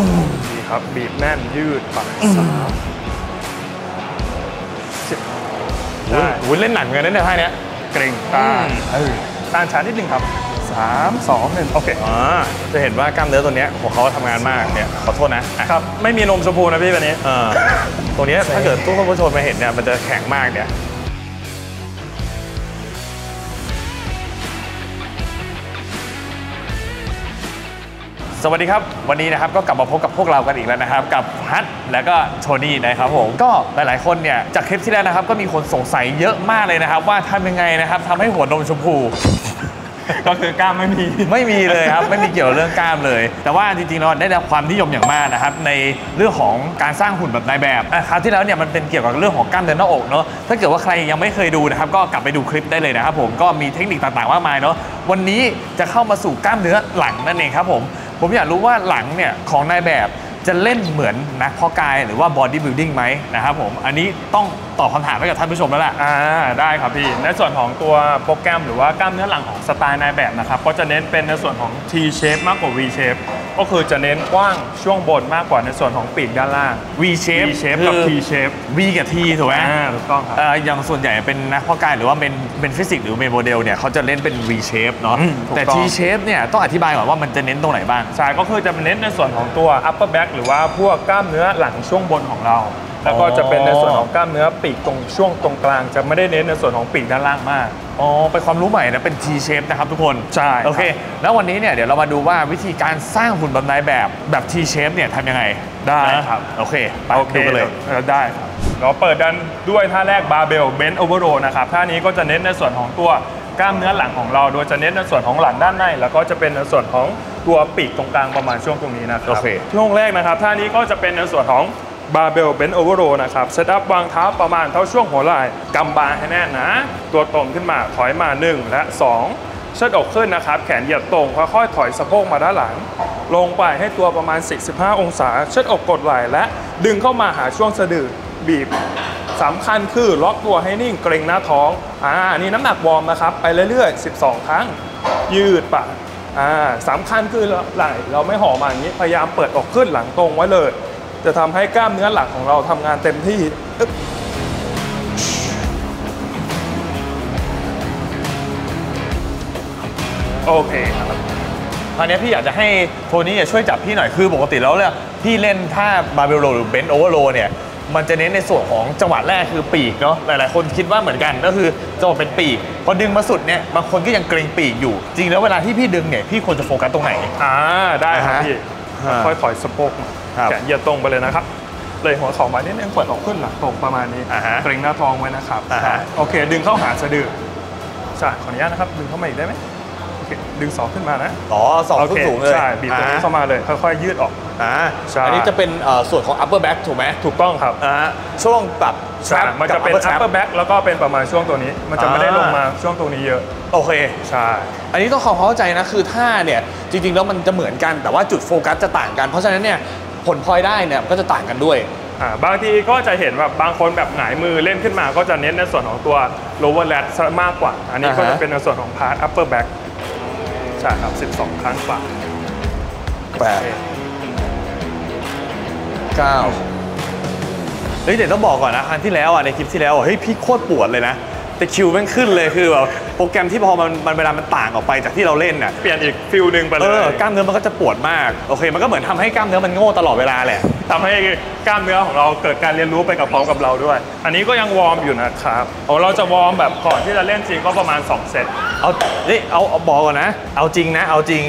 ดีครับบีบแน่นยืดไป3 10ได้วุ้นเล่นหนักเหมือนกันเนี่ยท่าเนี้ยเกร็งต้านต้านช้านิดนึงครับ3 2 1โอเคจะเห็นว่ากล้ามเนื้อตัวเนี้ยของเขาทำงานมากเนี่ยขอโทษนะครับไม่มีนมชมพูนะพี่วันนี้ตัวเนี้ยถ้าเกิดทุกคนผู้ชมมาเห็นเนี่ยมันจะแข็งมากเนี่ยสวัสดีครับวันนี้นะครับก็กลับมาพบกับพวกเรากันอีกแล้วนะครับกับฮัทและก็โทนี่นะครับผมก็หลายๆคนเนี่ยจากคลิปที่แล้วนะครับก็มีคนสงสัยเยอะมากเลยนะครับว่าทำยังไงนะครับทำให้หัวนมชมพูก็คือกล้ามไม่มีเลยครับไม่มีเกี่ยวเรื่องกล้ามเลยแต่ว่าจริงๆเราได้รับความนิยมอย่างมากนะครับในเรื่องของการสร้างหุ่นแบบนายแบบคราวที่แล้วเนี่ยมันเป็นเกี่ยวกับเรื่องของกล้ามเนื้อหน้าอกเนาะถ้าเกิดว่าใครยังไม่เคยดูนะครับก็กลับไปดูคลิปได้เลยนะครับผมก็มีเทคนิคต่างๆมากมายเนาะวันนี้จะเข้ามาสู่กล้ามเนื้อหลังนั่นเองครับผมอยากรู้ว่าหลังเนี่ยของนายแบบจะเล่นเหมือนนักเพาะกายหรือว่า body building ไหมนะครับผมอันนี้ต้องตอบคำถามให้กับท่านผู้ชมแล้วล่ะได้ครับพี่ในส่วนของตัวโปรแกรมหรือว่ากล้ามเนื้อหลังของสไตล์นายแบบนะครับก็จะเน้นเป็นในส่วนของ T shape มากกว่า V shape ก็คือจะเน้นกว้างช่วงบนมากกว่าในส่วนของปีกด้านล่าง V shape กับ T shape V กับ T ถูกไหมถูกต้องครับอย่างส่วนใหญ่เป็นนักเพาะกายหรือว่าเป็นฟิสิกส์หรือเป็นโมเดลเนี่ยเขาจะเล่นเป็น V shape เนาะแต่ T shape เนี่ยต้องอธิบายก่อนว่ามันจะเน้นตรงไหนบ้างใช่ก็คือจะเน้นในส่วนของตัว upper back หรือว่าพวกกล้ามเนื้อหลังช่วงบนของเราแล้วก็จะเป็นในส่วนของกล้ามเนื้อปีกตรงช่วงตรงกลางจะไม่ได้เน้นในส่วนของปีกด้านล่างมากอ๋อเป็นความรู้ใหม่นะเป็น T shape นะครับทุกคนใช่โอเคแล้ววันนี้เนี่ยเดี๋ยวเรามาดูว่าวิธีการสร้างหุ่นแบบนายแบบ T shape เนี่ยทำยังไงได้ครับโอเคไปดูกันเลยได้เราเปิดกันด้วยท่าแรก Barbell Bent Over Row นะครับท่านี้ก็จะเน้นในส่วนของตัวกล้ามเนื้อหลังของเราโดยจะเน้นในส่วนของหลังด้านในแล้วก็จะเป็นในส่วนของตัวปีกตรงกลางประมาณช่วงตรงนี้นะครับช่วงแรกนะครับท่านี้ก็จะเป็นในส่วนของBarbell Bent Over Row นะครับเซตอัพวางเท้าประมาณเท่าช่วงหัวไหล่กำบาให้แน่นนะตัวตรงขึ้นมาถอยมา1และ2เชิดอกขึ้นนะครับแขนเหยียดตรงค่อยๆถอยสะโพกมาด้านหลังลงไปให้ตัวประมาณ45องศาเชิดอกกดไหล่และดึงเข้ามาหาช่วงสะดือบีบสำคัญคือล็อกตัวให้นิ่งเกร็งหน้าท้องนี่น้ำหนักวอร์มนะครับไปเรื่อยๆ12ครั้งยืดปะสำคัญคือไหล่เราไม่ห่อมาอย่างนี้พยายามเปิดอกขึ้นหลังตรงไว้เลยจะทำให้กล้ามเนื้อหลักของเราทำงานเต็มที่โอเคครับคราวนี้พี่อยากจะให้โทนี่ช่วยจับพี่หน่อยคือปกติแล้วเนี่ยพี่เล่นท่าบาร์เบลโรหรือเบนโอเวอร์โรเนี่ยมันจะเน้นในส่วนของจังหวะแรกคือปีกเนาะหลายๆคนคิดว่าเหมือนกันก็คือจังหวะเป็นปีกพอดึงมาสุดเนี่ยบางคนก็ยังเกรงปีกอยู่จริงแล้วเวลาที่พี่ดึงเนี่ยพี่ควรจะโฟกัสตรงไหนได้ครับพี่ค่อยถอยสะโพกแขนเหยียดตรงไปเลยนะครับเลยหัวเข่ามานิดนึงเปิดออกขึ้นหลังตรงประมาณนี้เกร็งหน้าท้องไว้นะครับโอเคดึงเข้าหาสะดือใช่ขออนุญาตนะครับดึงเข้ามาอีกได้ไหมโอเคดึงศอกขึ้นมานะศอกสูงเลยใช่บีบตรงนี้เข้ามาเลยค่อยๆยืดออกอันนี้จะเป็นส่วนของ upper back ถูกไหมถูกต้องครับช่วงปรับมันจะเป็น upper back แล้วก็เป็นประมาณช่วงตัวนี้มันจะไม่ได้ลงมาช่วงตรงนี้เยอะโอเคใช่อันนี้ต้องเข้าใจนะคือท่าเนี่ยจริงๆแล้วมันจะเหมือนกันแต่ว่าจุดโฟกัสจะต่างกันเพราะฉะนั้นเนี่ยผลพลอยได้เนี่ยก็จะต่างกันด้วยบางทีก็จะเห็นแบบบางคนแบบหงายมือเล่นขึ้นมาก็จะเน้นในส่วนของตัว lower lat มากกว่าอันนี้ก็จะเป็นในส่วนของ part upper back ใช่ครับ12ครั้งกว่า8 9เฮ้ยเดี๋ยวต้องบอกก่อนนะครั้งที่แล้วในคลิปที่แล้วเฮ้ยพี่โคตรปวดเลยนะแต่คิวมันขึ้นเลยคือแบบโปรแกรมที่พอมันเวลามันต่างออกไปจากที่เราเล่นน่ะเปลี่ยนอีกฟิลหนึ่งไปเลยกล้ามเนื้อมันก็จะปวดมากโอเคมันก็เหมือนทำให้กล้ามเนื้อมันโง่ตลอดเวลาแหละทำให้กล้ามเนื้อของเราเกิดการเรียนรู้ไปกับพร้อมกับเราด้วยอันนี้ก็ยังวอร์มอยู่นะครับเราจะวอร์มแบบก่อนที่จะเล่นจริงก็ประมาณ2เซตเอาบอกก่อนนะเอาจริงนะเอาจริง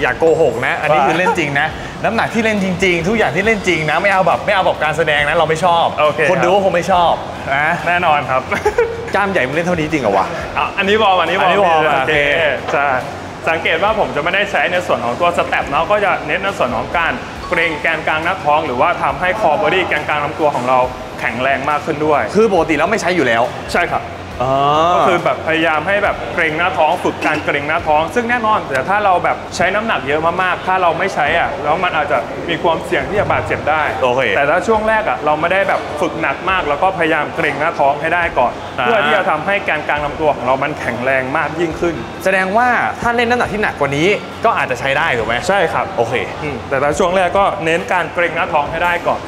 อย่าโกหกนะอันนี้คือเล่นจริงนะน้ำหนักที่เล่นจริงๆทุกอย่างที่เล่นจริงนะไม่เอาแบบการแสดงนะเราไม่ชอบคนดูก็คงไม่ชอบนะแน่นอนครับกล้ามใหญ่มันเล่นเท่านี้จริงเหรอวะอันนี้วอร์มโอเคจะสังเกตว่าผมจะไม่ได้ใช้ในส่วนของตัวสเต็ปเนาะก็จะเน้นในส่วนของการเกรงแกนกลางหน้าท้องหรือว่าทำให้คอบอดี้แกนกลางลำตัวของเราแข็งแรงมากขึ้นด้วยคือปกติแล้วไม่ใช้อยู่แล้วใช่ครับ ก็คือแบบพยายามให้แบบเกรงหน้าท้องฝึกการเกรงหน้าท้องซึ่งแน่นอนแต่ถ้าเราแบบใช้น้ำหนักเยอะมากๆถ้าเราไม่ใช้อ่ะแล้วมันอาจจะมีความเสี่ยงที่จะบาดเจ็บได้แต่ถ้าช่วงแรกอ่ะเราไม่ได้แบบฝึกหนักมากแล้วก็พยายามเกรงหน้าท้องให้ได้ก่อนเพื่อที่จะทำให้แกนกลางลำตัวของเรามันแข็งแรงมากยิ่งขึ้นแสดงว่าถ้าเล่นน้ำหนักที่หนักกว่านี้ก็อาจจะใช้ได้ถูกไหมใช่ครับโอเคแต่ถ้าช่วงแรกก็เน้นการเกรงหน้าท้องให้ได้ก่อน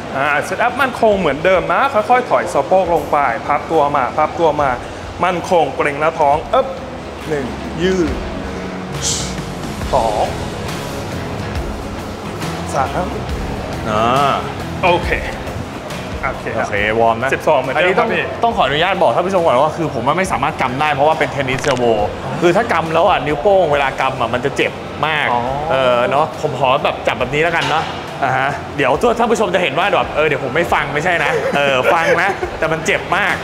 เซตอัพมันคงเหมือนเดิมนะค่อยๆถอยสะโพกลงไปพับตัวมามันคงเกร็งหน้าท้องอึ๊บ1ยืด2 3โอเควอร์มนะ12เหมือนเดิมอันนี้ต้องขออนุญาตบอกท่านผู้ชมก่อนว่าคือผมไม่สามารถกำได้เพราะว่าเป็นเทนนิสเซอร์โวคือถ้ากำแล้วอ่ะนิ้วโป้งเวลากำอ่ะมันจะเจ็บมากเนาะผมขอแบบจับแบบนี้แล้วกันเนาะเดี๋ยวท่านผู้ชมจะเห็นว่าแบบเดี๋ยวผมไม่ฟังไม่ใช่นะฟังนะแต่มันเจ็บมาก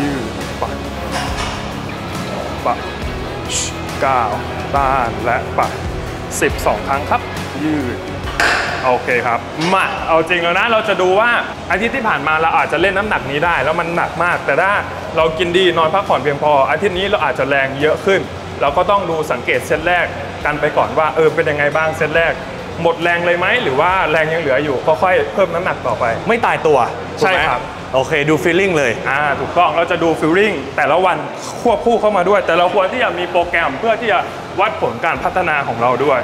ยืดปัดก้าวต้านและปัด12ครั้งครับยืดโอเคครับมาเอาจริงแล้วนะเราจะดูว่าอาทิตย์ที่ผ่านมาเราอาจจะเล่นน้ำหนักนี้ได้แล้วมันหนักมากแต่ถ้าเรากินดีนอนพักผ่อนเพียงพออาทิตย์นี้เราอาจจะแรงเยอะขึ้นเราก็ต้องดูสังเกตเซตแรกกันไปก่อนว่าเป็นยังไงบ้างเซตแรกหมดแรงเลยไหมหรือว่าแรงยังเหลืออยู่ค่อยๆเพิ่มน้ำหนักต่อไปไม่ตายตัวใช่ครับโอเคดูฟีลลิ่งเลยถูกต้องเราจะดูฟีลลิ่งแต่ละวันควบคู่เข้ามาด้วยแต่เราควรที่จะมีโปรแกรมเพื่อที่จะวัดผลการพัฒนาของเราด้วย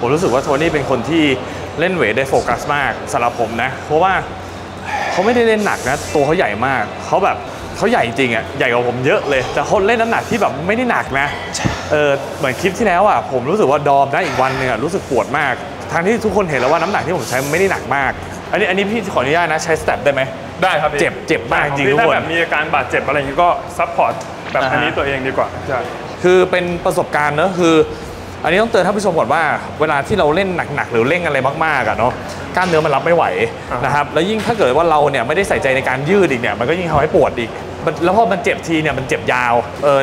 ผมรู้สึกว่าโทนี่เป็นคนที่เล่นเวทได้โฟกัสมากสำหรับผมนะเพราะว่าเขาไม่ได้เล่นหนักนะตัวเขาใหญ่มากเขาใหญ่จริงอ่ะใหญ่กว่าผมเยอะเลยแต่เขาเล่นน้ำหนักที่แบบไม่ได้หนักนะเหมือนคลิปที่แล้วอ่ะผมรู้สึกว่าดอมได้อีกวันนึงอ่ะรู้สึกปวดมากทั้งที่ทุกคนเห็นแล้วว่าน้ำหนักที่ผมใช้ไม่ได้หนักมากอันนี้พี่ขออนุญาตนะใช้สเต็ปได้ไหมได้ครับเจ็บมากจริงทุกคนถ้าแบบมีอาการบาดเจ็บอะไรอย่างนี้ก็ซัพพอร์ตแบบอันนี้ตัวเองดีกว่าใช่คือเป็นประสบการณ์นะคืออันนี้ต้องเตือนท่านผู้ชมก่อนว่าเวลาที่เราเล่นหนักๆหรือเร่งอะไรมากๆอะเนาะกล้ามเนื้อมันรับไม่ไหวนะครับแล้วยิ่งถ้าเกิดว่าเราเนี่ยไม่ได้ใส่ใจในการยืดอีกเนี่ยมันก็ยิ่งทำให้ปวดอีกแล้วพอมันเจ็บทีเนี่ยมันเจ็บยาว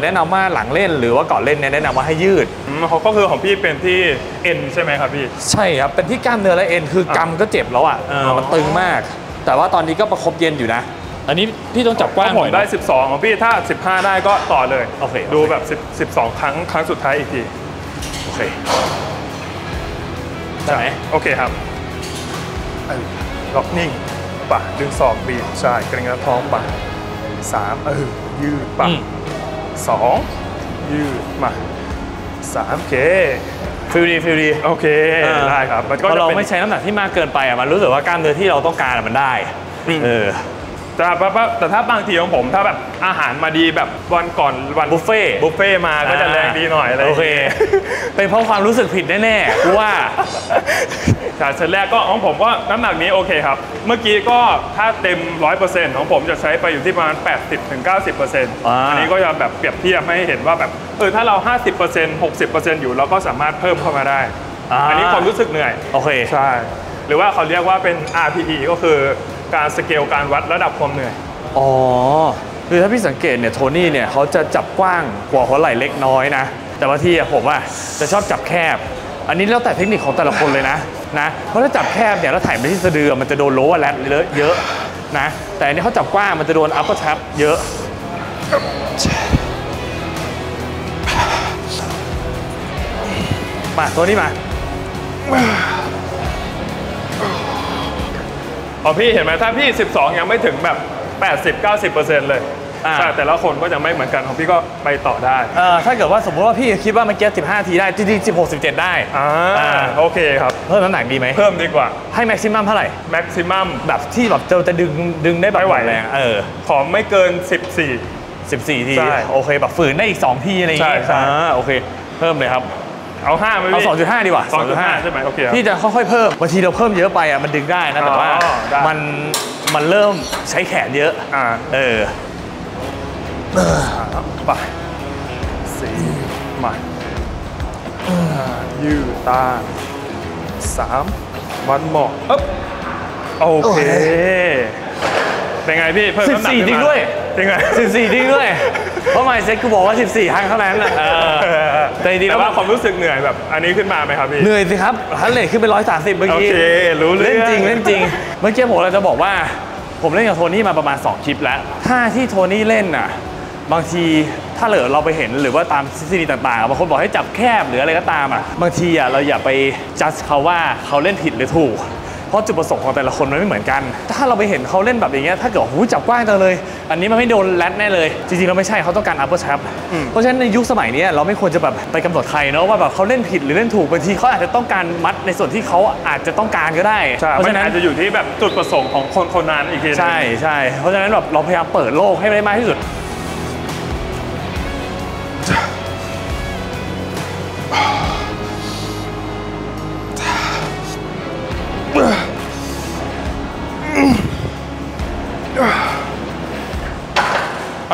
แนะนำว่าหลังเล่นหรือว่าก่อนเล่นเนี่ยแนะนำว่าให้ยืดก็คือของพี่เป็นที่เอ็นใช่ไหมครับพี่ใช่ครับเป็นที่กล้ามเนื้อและเอ็นคือกำก็เจ็บแล้วอ่ะมันตึงมากแต่ว่าตอนนี้ก็ประคบเย็นอยู่นะอันนี้พี่ต้องจับกว้างหน่อยได้12ของพี่ถ้า15ได้ก็ต่อเลยโอเคดูแบบ12ครั้งสุดท้ายอีกทีโอเคได้ไหมโอเคครับล็อกนิ่งป่ะดึงศอกบีบใช่เกร็งกระท้องป่ะ3ยืดป่ะ2ยืดมา3เคฟิลดีโอเคได้ครับมันก็เราไม่ใช้น้ำหนักที่มากเกินไปอ่ะมันรู้สึกว่ากล้ามเนื้อที่เราต้องการมันได้แต่ถ้าบางทีของผมถ้าแบบอาหารมาดีแบบวันก่อนวันบุฟเฟ่มาก็จะแรงดีหน่อยอะไรโอเคเป็นเพราะความรู้สึกผิดแน่ๆเพราะว่าเซตแรกก็ของผมก็น้ำหนักนี้โอเคครับเมื่อกี้ก็ถ้าเต็ม 100% ของผมจะใช้ไปอยู่ที่ประมาณ 80-90% อันนี้ก็จะแบบเปรียบเทียบให้เห็นว่าแบบถ้าเรา 50% 60% อยู่เราก็สามารถเพิ่มเข้ามาได้อันนี้ความรู้สึกเหนื่อยโอเคใช่หรือว่าเขาเรียกว่าเป็น RPE ก็คือการสเกลการวัดระดับความเหนื่อยคือถ้าพี่สังเกตเนี่ยโทนี่เนี่ยเขาจะจับกว้างกว่าหัวไหล่เล็กน้อยนะแต่บางทีผมว่าจะชอบจับแคบอันนี้แล้วแต่เทคนิคของแต่ละคนเลยนะเพราะถ้าจับแคบเนี่ยแล้วถ่ายไปที่สะดือมันจะโดนโลว์แรดเยอะนะแต่อันนี้เขาจับกว้างมันจะโดนอัปเปอร์แท็บเยอะมาตัวนี้มาพี่เห็นไหมถ้าพี่12ยังไม่ถึงแบบ80-90% เลยแต่ละคนก็จะไม่เหมือนกันของพี่ก็ไปต่อได้ถ้าเกิดว่าสมมติว่าพี่คิดว่ามันแก้15ทีได้จริงๆ16-17ได้โอเคครับเพิ่มน้ำหนักดีไหมเพิ่มดีกว่าให้แม็กซิมัมเท่าไหร่แม็กซิมัมแบบที่แบบจะดึงได้แบบไหวแรงขอไม่เกิน14ทีโอเคแบบฝืนได้อีก2ทีอะไรอย่างเงี้ยโอเคเพิ่มเลยครับเอา5ไหมพี่เอา 2.5 ดีกว่า 2.5 ใช่ไหมโอเคพี่จะค่อยๆเพิ่มบางทีเราเพิ่มเยอะไปอ่ะมันดึงได้นะแต่ว่ามันเริ่มใช้แขนเยอะไป4มายืดตา3วันหมอกโอเคเป็นไงพี่เพิ่มน้ำหนักจริงด้วยเป็นไง14จริงด้วย เพราะไมเซ็ตกูบอกว่า14ครั้งเท่านั้นแหละแต่จริงแล้วความรู้สึกเหนื่อยแบบอันนี้ขึ้นมาไหมครับพี่เหนื่อยสิครับฮัลเลทขึ้นไป130เมื่อกี้เล่นจริงเล่นจริงเมื่อกี้ผมเลยจะบอกว่าผมเล่นกับโทนี่มาประมาณ2คลิปแล้วท่าที่โทนี่เล่นน่ะบางทีถ้าเหลือเราไปเห็นหรือว่าตามทฤษฎีต่างๆบางคนบอกให้จับแคบหรืออะไรก็ตามอ่ะบางทีอ่ะเราอย่าไปจัดเขาว่าเขาเล่นผิดหรือถูกเพราะจุดประสงค์ของแต่ละคนมันไม่เหมือนกันถ้าเราไปเห็นเขาเล่นแบบอย่างเงี้ยถ้าเกิดหูจับกว้างจังเลยอันนี้มันไม่โดนแรดแน่เลยจริงๆเราไม่ใช่เขาต้องการ upper trap เพราะฉะนั้นในยุคสมัยนี้เราไม่ควรจะแบบไปกำหนดใครเนาะว่าแบบเขาเล่นผิดหรือเล่นถูกบางทีเขาอาจจะต้องการมัดในส่วนที่เขาอาจจะต้องการก็ได้เพราะฉะนั้นอาจจะอยู่ที่แบบจุดประสงค์ของคนคนนั้นอีกทีใช่ใช่เพราะฉะนั้นแบบเราพยายามเปิดโลกให้ได้มากที่สุด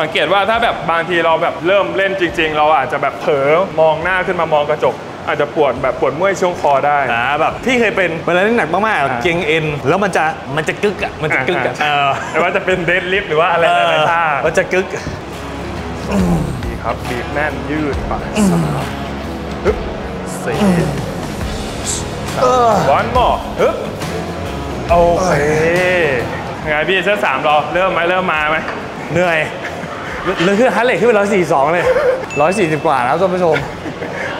สังเกตว่าถ้าแบบบางทีเราแบบเริ่มเล่นจริงๆเราอาจจะแบบเผลอมองหน้าขึ้นมามองกระจกอาจจะปวดแบบปวดเมื่อยช่วงคอได้แบบพี่เคยเป็นเวลาเล่นหนักมากๆเกร็งเอ็นแล้วมันจะกึกอ่ะมันจะกึกอ่ะไม่ว่าจะเป็นเดดลิฟต์หรือว่าอะไรอะไรท่ามันจะกึกดีครับบีบแน่นยืดไปฮึบสี่วันหม้อฮึบโอเคไงพี่เซต3เราเริ่มมาไหมเหนื่อยเลยขึ้นฮัทเลทขึ้นไป142เลย140กว่าแล้วท่านผู้ชม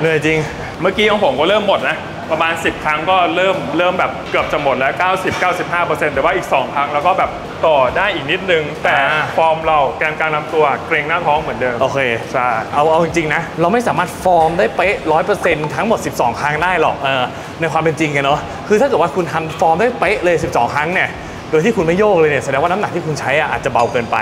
เหนื่อยจริงเมื่อกี้ของผมก็เริ่มหมดนะประมาณ10ครั้งก็เริ่มแบบเกือบจะหมดแล้ว90-95%แต่ว่าอีก2ครั้งแล้วก็แบบต่อได้อีกนิดนึงแต่ฟอร์มเราแกนการลำตัวเกรงหน้าท้องเหมือนเดิมโอเคใช่เอาจริงๆนะเราไม่สามารถฟอร์มได้เป๊ะ 100% ทั้งหมด12ครั้งได้หรอกในความเป็นจริงกันเนาะคือถ้าเกิดว่าคุณทำฟอร์มได้เป๊ะเลย12ครั้งเนี่ยโดยที่คุณไม่โยกเลยเนี่ยแสดงว่าน้ำหนักที่คุณใช้อาจจะเบาเกินไป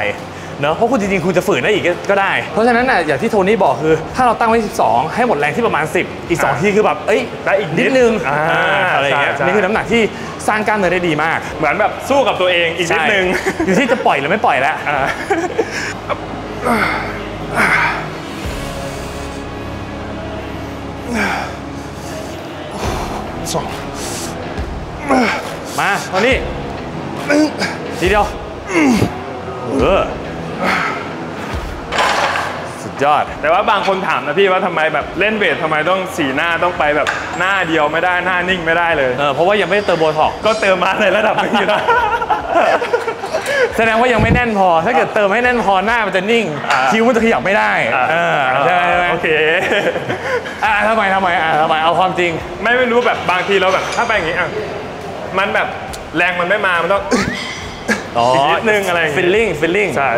เนอะเพราะคุณจริงๆคุณจะฝืนได้อีกก็ได้เพราะฉะนั้นอ่ะอย่างที่โทนี่บอกคือถ้าเราตั้งไว้12ให้หมดแรงที่ประมาณ10อีก2ที่คือแบบเอ้ยได้อีกนิดนึงอะไรอย่างเงี้ยนี่คือน้ำหนักที่สร้างกล้ามเนื้อได้ดีมากเหมือนแบบสู้กับตัวเองอีกนิดนึงอยู่ที่จะปล่อยหรือไม่ปล่อยแล้วมาโทนี่ทีเดียวสุดยอดแต่ว่าบางคนถามนะพี่ว่าทำไมแบบเล่นเวททำไมต้องสีหน้าต้องไปแบบหน้าเดียวไม่ได้หน้านิ่งไม่ได้เลยเพราะว่ายังไม่เติมโบท็อกก็เติมมาในระดับนึงอยู่นะแสดงว่ายังไม่แน่นพอถ้าเกิดเติมให้แน่นพอหน้ามันจะนิ่งคิ้วมันจะขยับไม่ได้ใช่ไหมโอเคทำไมเอาความจริงไม่รู้แบบบางทีเราแบบถ้าไปอย่างนี้มันแบบแรงมันไม่มามันต้องอีกนิดนึงอะไรฟิลลิ่งใช่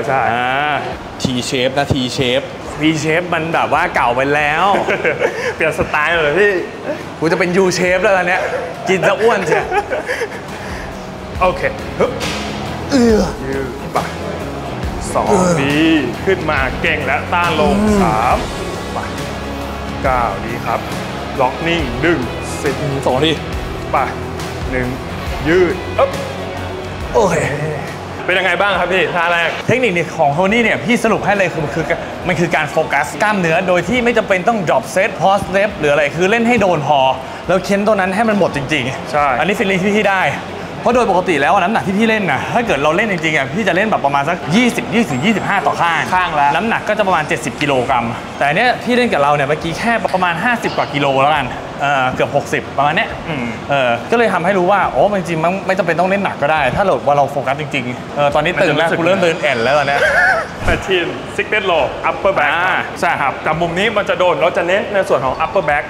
T-shape นะ T-shape มันแบบว่าเก่าไปแล้วเปลี่ยนสไตล์เลยพี่กูจะเป็น U-shape แล้วตอนเนี้ยกินจะอ้วนใช่โอเคฮึบยืดไป2ดีขึ้นมาเก่งและต้านลง3ไป9ดีครับล็อกนิ่งดึง10 2ดีไป1ยืดอึ๊บโอเคเป็นยังไงบ้างครับพี่ท่าแรกเทคนิคของโทนี่เนี่ยพี่สรุปให้เลยคือมันคือการโฟกัสกล้ามเนื้อโดยที่ไม่จำเป็นต้อง drop set pause step หรืออะไรคือเล่นให้โดนพอแล้วเค้นตัวนั้นให้มันหมดจริงๆใช่อันนี้ฟิลลิ่งที่พี่ได้เพราะโดยปกติแล้วน้ำหนักที่พี่เล่นนะถ้าเกิดเราเล่นจริงๆอ่ะพี่จะเล่นแบบประมาณสัก20-25ต่อข้างแล้วน้ำหนักก็จะประมาณ70กิโลกรัมแต่เนี้ยพี่เล่นกับเราเนี่ยเมื่อกี้แค่ประมาณ50กว่ากิโลแล้วกันเกือบ60ประมาณเนี้ยก็เลยทำให้รู้ว่าโอ้จริงๆมันไม่จำเป็นต้องเล่นหนักก็ได้ถ้าเราโฟกัสจริงๆตอนนี้ตื่นแล้วกูเริ่มเดินแอนแล้วตอนเนี้ย13 6 low upper back ใช่ครับแต่มุมนี้มันจะโดนเราจะเน้นในส่วนของ upper back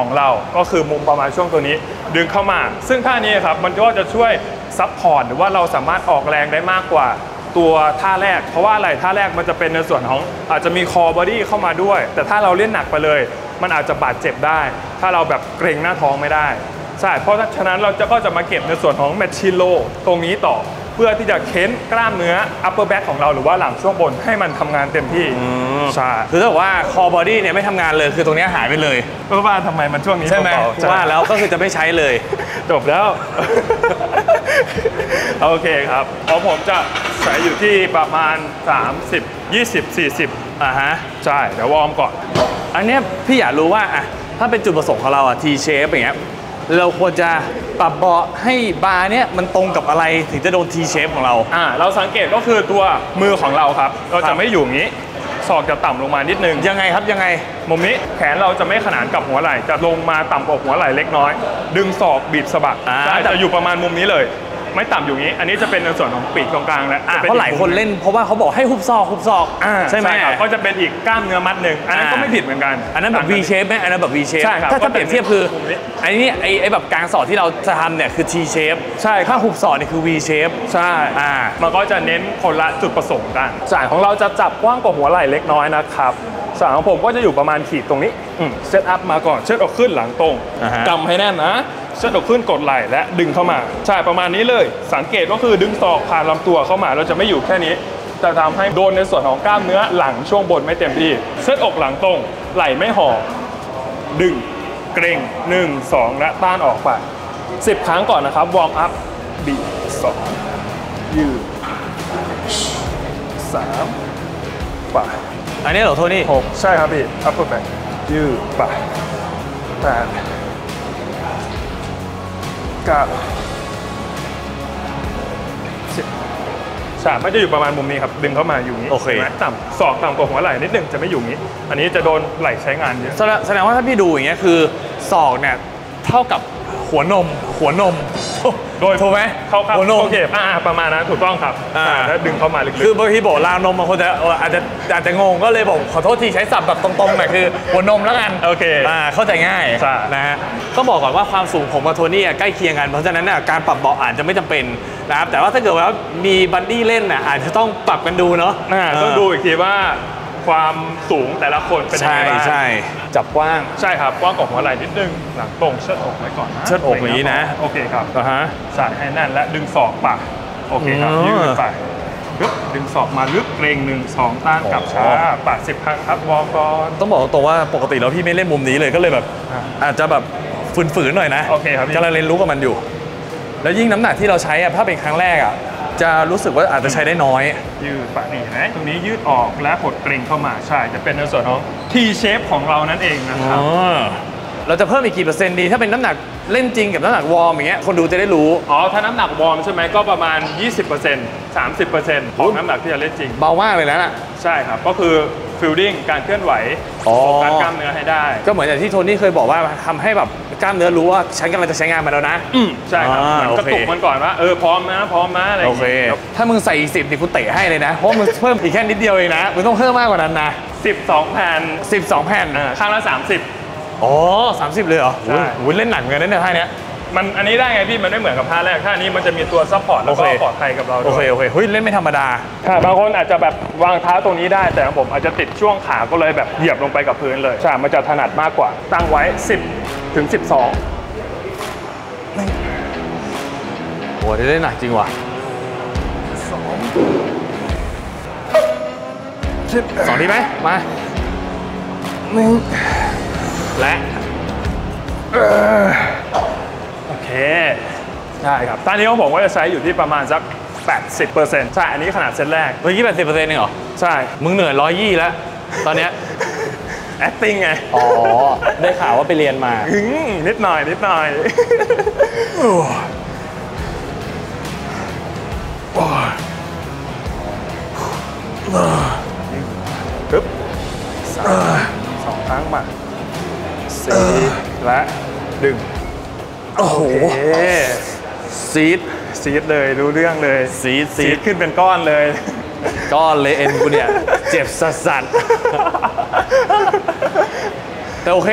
ของเราก็คือมุมประมาณช่วงตัวนี้ดึงเข้ามาซึ่งท่านี้ครับมันก็จะช่วยซับพอร์ตหรือว่าเราสามารถออกแรงได้มากกว่าตัวท่าแรกเพราะว่าอะไรท่าแรกมันจะเป็นในส่วนของอาจจะมีคอบอดี้เข้ามาด้วยแต่ถ้าเราเล่นหนักไปเลยมันอาจจะบาดเจ็บได้ถ้าเราแบบเกร็งหน้าท้องไม่ได้ใช่เพราะฉะนั้นเราก็จะมาเก็บในส่วนของแมชชีโลตรงนี้ต่อเพื่อที่จะเค้นกล้ามเนื้อ upper back ของเราหรือว่าหลังช่วงบนให้มันทำงานเต็มที่ใช่คือถ้าบอกว่า core body เนี่ยไม่ทำงานเลยคือตรงนี้หายไปเลยเพราะว่าทำไมมันช่วงนี้ใช่ไหมว่าแล้วก็คือจะไม่ใช้เลยจบแล้วโอเคครับของผมจะใช้อยู่ที่ประมาณ30-20-40ใช่เดี๋ยววอร์มก่อนอันนี้พี่อยากรู้ว่าถ้าเป็นจุดประสงค์ของเราT shape อย่างเงี้ยเราควรจะปรับเบาะให้บาร์เนี่ยมันตรงกับอะไรถึงจะโดน T shape ของเราเราสังเกตก็คือตัวมือของเราครับเราจะไม่อยู่อย่างนี้ ศอกจะต่ำลงมานิดนึงยังไงครับยังไงมุมนี้แขนเราจะไม่ขนานกับหัวไหล่จะลงมาต่ำกว่าหัวไหล่เล็กน้อยดึงศอกบีบสะบักจะอยู่ประมาณมุมนี้เลยไม่ต่ำอยู่นี้อันนี้จะเป็นในส่วนของปีกตรงกลางแล้วเพราะหลายคนเล่นเพราะว่าเขาบอกให้หุบซอกหุบซอกใช่ไหมก็จะเป็นอีกกล้ามเนื้อมัดหนึ่งอันนั้นก็ไม่ผิดเหมือนกันอันนั้นแบบ V shape ไหมอันนั้นแบบ V shape ถ้าเปรียบเทียบคืออันนี้ไอ้แบบกลางศอกที่เราจะทำเนี่ยคือ T shape ใช่ถ้าหุบซอกนี่คือ V shape ใช่มันก็จะเน้นคนละจุดประสงค์กันสายของเราจะจับกว้างกว่าหัวไหล่เล็กน้อยนะครับสายของผมก็จะอยู่ประมาณขีดตรงนี้เซตอัพมาก่อนเชิดออกขึ้นหลังตรงจำให้แน่นนะเชิดออกขึ้นกดไหล่และดึงเข้ามาใช่ประมาณนี้เลยสังเกตก็คือดึงศอกผ่านลำตัวเข้ามาเราจะไม่อยู่แค่นี้จะทำให้โดนในส่วนของกล้ามเนื้อหลังช่วงบนไม่เต็มที่เชิดอกหลังตรงไหล่ไม่ห่อดึงเกร็ง1 2และต้านออกไป10ครั้งก่อนนะครับวอร์มอัพบีสองยืด3ไปอันนี้เหรอโทนี่6ใช่ครับพี่อัพไปยืดไป8 9 10สามจะอยู่ประมาณมุมนี้ครับดึงเข้ามาอยู่นี้โอเคต่ำศอกต่ำกว่าหัวไหล่นิดหนึ่งจะไม่อยู่นี้อันนี้จะโดนไหล่ใช้งานเยอะแสดงว่าถ้าพี่ดูอย่างเงี้ยคือศอกเนี่ยเท่ากับหัวนมโดยถูกไหมเข้าหัวนมโอเคประมาณนั้นถูกต้องครับแล้วดึงเข้ามาลึกๆคือบางทีบอกราวนมบางคนจะอาจจะงงก็เลยบอกขอโทษทีใช้ศัพท์แบบตรงๆหน่อยคือหัวนมแล้วกันโอเคเข้าใจง่ายนะฮะต้องบอกก่อนว่าความสูงผมกับโทนี่ใกล้เคียงกันเพราะฉะนั้นการปรับเบาะอาจจะไม่จำเป็นนะครับแต่ว่าถ้าเกิดว่ามีบัดดี้เล่นอาจจะต้องปรับกันดูเนาะต้องดูอีกทีว่าความสูงแต่ละคนเป็นยังไงบ้างจับกว้างใช่ครับกว้างกว่าหัวไหล่นิดนึงหลังตรงเชิดอกไว้ก่อนนะเชิดอกอย่างนี้นะโอเคครับสายให้แน่นและดึงศอกปากโอเคครับยืดไปดึงศอกมาลึกเกรง1 2ต้านกลับช้าปาก10ครั้งครับวอร์มก่อนต้องบอกตรงว่าปกติแล้วพี่ไม่เล่นมุมนี้เลยก็เลยแบบอาจจะแบบฝืนๆหน่อยนะโอเคครับกำลังเรียนรู้กับมันอยู่แล้วยิ่งน้ำหนักที่เราใช้ถ้าเป็นครั้งแรกจะรู้สึกว่าอาจจะใช้ได้น้อยยืดปะนี่นะตรงนี้ยืดออกและหดเกร็งเข้ามาใช่จะเป็นในส่วนของ T shape ของเรานั่นเองนะครับเราจะเพิ่มอีกกี่เปอร์เซ็นต์ดีถ้าเป็นน้ำหนักเล่นจริงกับน้ำหนักวอร์มอย่างเงี้ยคนดูจะได้รู้อ๋อถ้าน้ำหนักวอร์มใช่ไหมก็ประมาณ 20% 30% ของน้ำหนักที่จะเล่นจริงเบามากเลยนะใช่ครับก็คือฟิลดิ้งการเคลื่อนไหวโฟกัสกล้ามเนื้อให้ได้ก็เหมือนอย่างที่โทนี่เคยบอกว่าทำให้แบบกล้ามเนื้อรู้ว่าฉันกำลังจะใช้งานมาแล้วนะใช่ครับกระตุกมันก่อนว่าพร้อมนะพร้อมนะอะไรอย่างเงี้ยถ้ามึงใส่10นี่กูเตะให้เลยนะเพราะมึงเพิ่มอีกแค่นิดเดียวเองนะมึงต้องเพิ่มมากกว่านั้นนะ12 แผ่นข้างละ30อ๋อ30เลยเหรอเล่นหนักเหมือนกันเนี่ยท่าเนี้ยมันอันนี้ได้ไงพี่มันไม่เหมือนกับท่าแรกท่านี้มันจะมีตัวซัพพอร์ตแล้วก็ปลอดภัยกับเราด้วยโอเคเฮ้ยเล่นไม่ธรรมดาบางคนอาจจะแบบวางเท้าตรงนี้ได้แต่ของผมอาจจะติดช่วงขาก็เลยแบบเหยียบลงไปกับพื้นเลยใช่มันจะถนัดมากกว่าตั้งไว้10 ถึง 12โอ้ยได้หนักจริงว่ะ2ดีไหมมา1และใช่ครับตอนนี้ผมก็จะใช้อยู่ที่ประมาณสัก 80% ใช่อันนี้ขนาดเซตแรกเมื่อกี้ 80% เองเหรอใช่มึงเหนื่อย120แล้วตอนเนี้ย acting ไงอ๋อได้ข่าวว่าไปเรียนมานิดหน่อยปึ๊บ2ครั้งมา4และดึงโอ้โหซีดเลยรู้เรื่องเลยซีดขึ้นเป็นก้อนเลยเอ็นกูเนี่ยเจ็บสัสแต่โอเค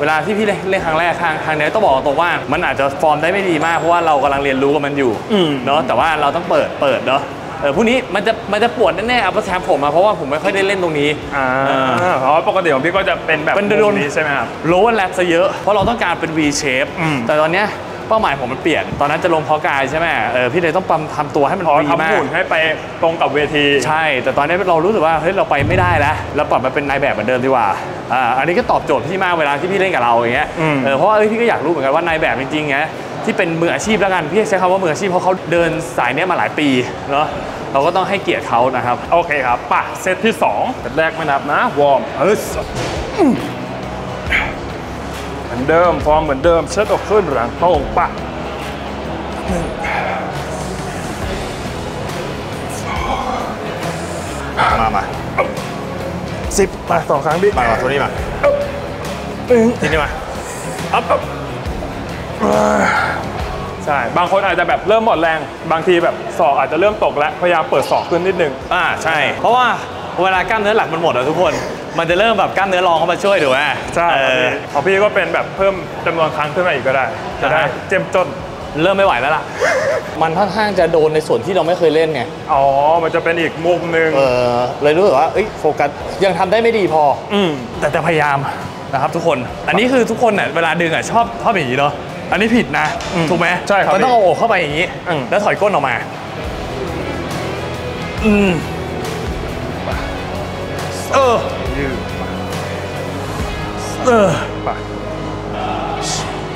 เวลาที่พี่เล่นครั้งแรกทางนี้ต้องบอกตรงว่ามันอาจจะฟอร์มได้ไม่ดีมากเพราะว่าเรากำลังเรียนรู้กับมันอยู่เนาะแต่ว่าเราต้องเปิดเนาะพวกนี้มันจะปวดแน่ๆเอาประแชมผมมาเพราะว่าผมไม่ค่อยได้เล่นตรงนี้เพราะปกติของพี่ก็จะเป็นแบบมุมนี้ใช่ไหมครับโลว์แลปซะเยอะเพราะเราต้องการเป็น V shape แต่ตอนเนี้ยเป้าหมายผมมันเปลี่ยนตอนนั้นจะลงเพาะกายใช่ไหมพี่เลยต้องทำตัวให้มันดีมากทำหุ่นให้ไปตรงกับเวทีใช่แต่ตอนนี้เรารู้สึกว่าเฮ้ยเราไปไม่ได้แล้วเราปรับมาเป็นนายแบบเหมือนเดิมดีกว่าอันนี้ก็ตอบโจทย์พี่มากเวลาที่พี่เล่นกับเราอย่างเงี้ยเพราะว่าพี่ก็อยากรู้เหมือนกันว่านายแบบจริงๆไงที่เป็นมืออาชีพแล้วกันพี่ใช้คำว่ามืออาชีพเพราะเขาเดินสายนี้มาหลายปีเนาะเราก็ต้องให้เกียรติเขานะครับโอเคครับป่ะเซตที่2เซตแรกไม่นับนะวอร์มเหมือนเดิมฟอร์มเหมือนเดิมเชิดออกขึ้นหลังตรงป่ะมา 10มา2ครั้งดิมาตัวนี้มาทีนี้มาอัพใช่บางคนอาจจะแบบเริ่มหมดแรงบางทีแบบศอกอาจจะเริ่มตกแล้วพยายามเปิดศอกขึ้นนิดนึงใช่เพราะว่าเวลากล้ามเนื้อหลักมันหมดแล้วทุกคนมันจะเริ่มแบบกล้ามเนื้อรองเข้ามาช่วยถูกไหมใช่ของพี่ก็เป็นแบบเพิ่มจำนวนครั้งขึ้นมาอีกก็ได้จะได้เจ็มจนเริ่มไม่ไหวแล้วล่ะมันค่อนข้างจะโดนในส่วนที่เราไม่เคยเล่นไงอ๋อมันจะเป็นอีกมุมหนึ่งเลยรู้สึกว่าโฟกัสยังทำได้ไม่ดีพอแต่จะพยายามนะครับทุกคนอันนี้คือทุกคนเนี่ยเวลาดึงอ่ะชอบอย่างนี้เนาะอันนี้ผิดนะถูกไหมใช่ครับมันต้องเอาอกเข้าไปอย่างนี้แล้วถอยก้นออกมายืดไป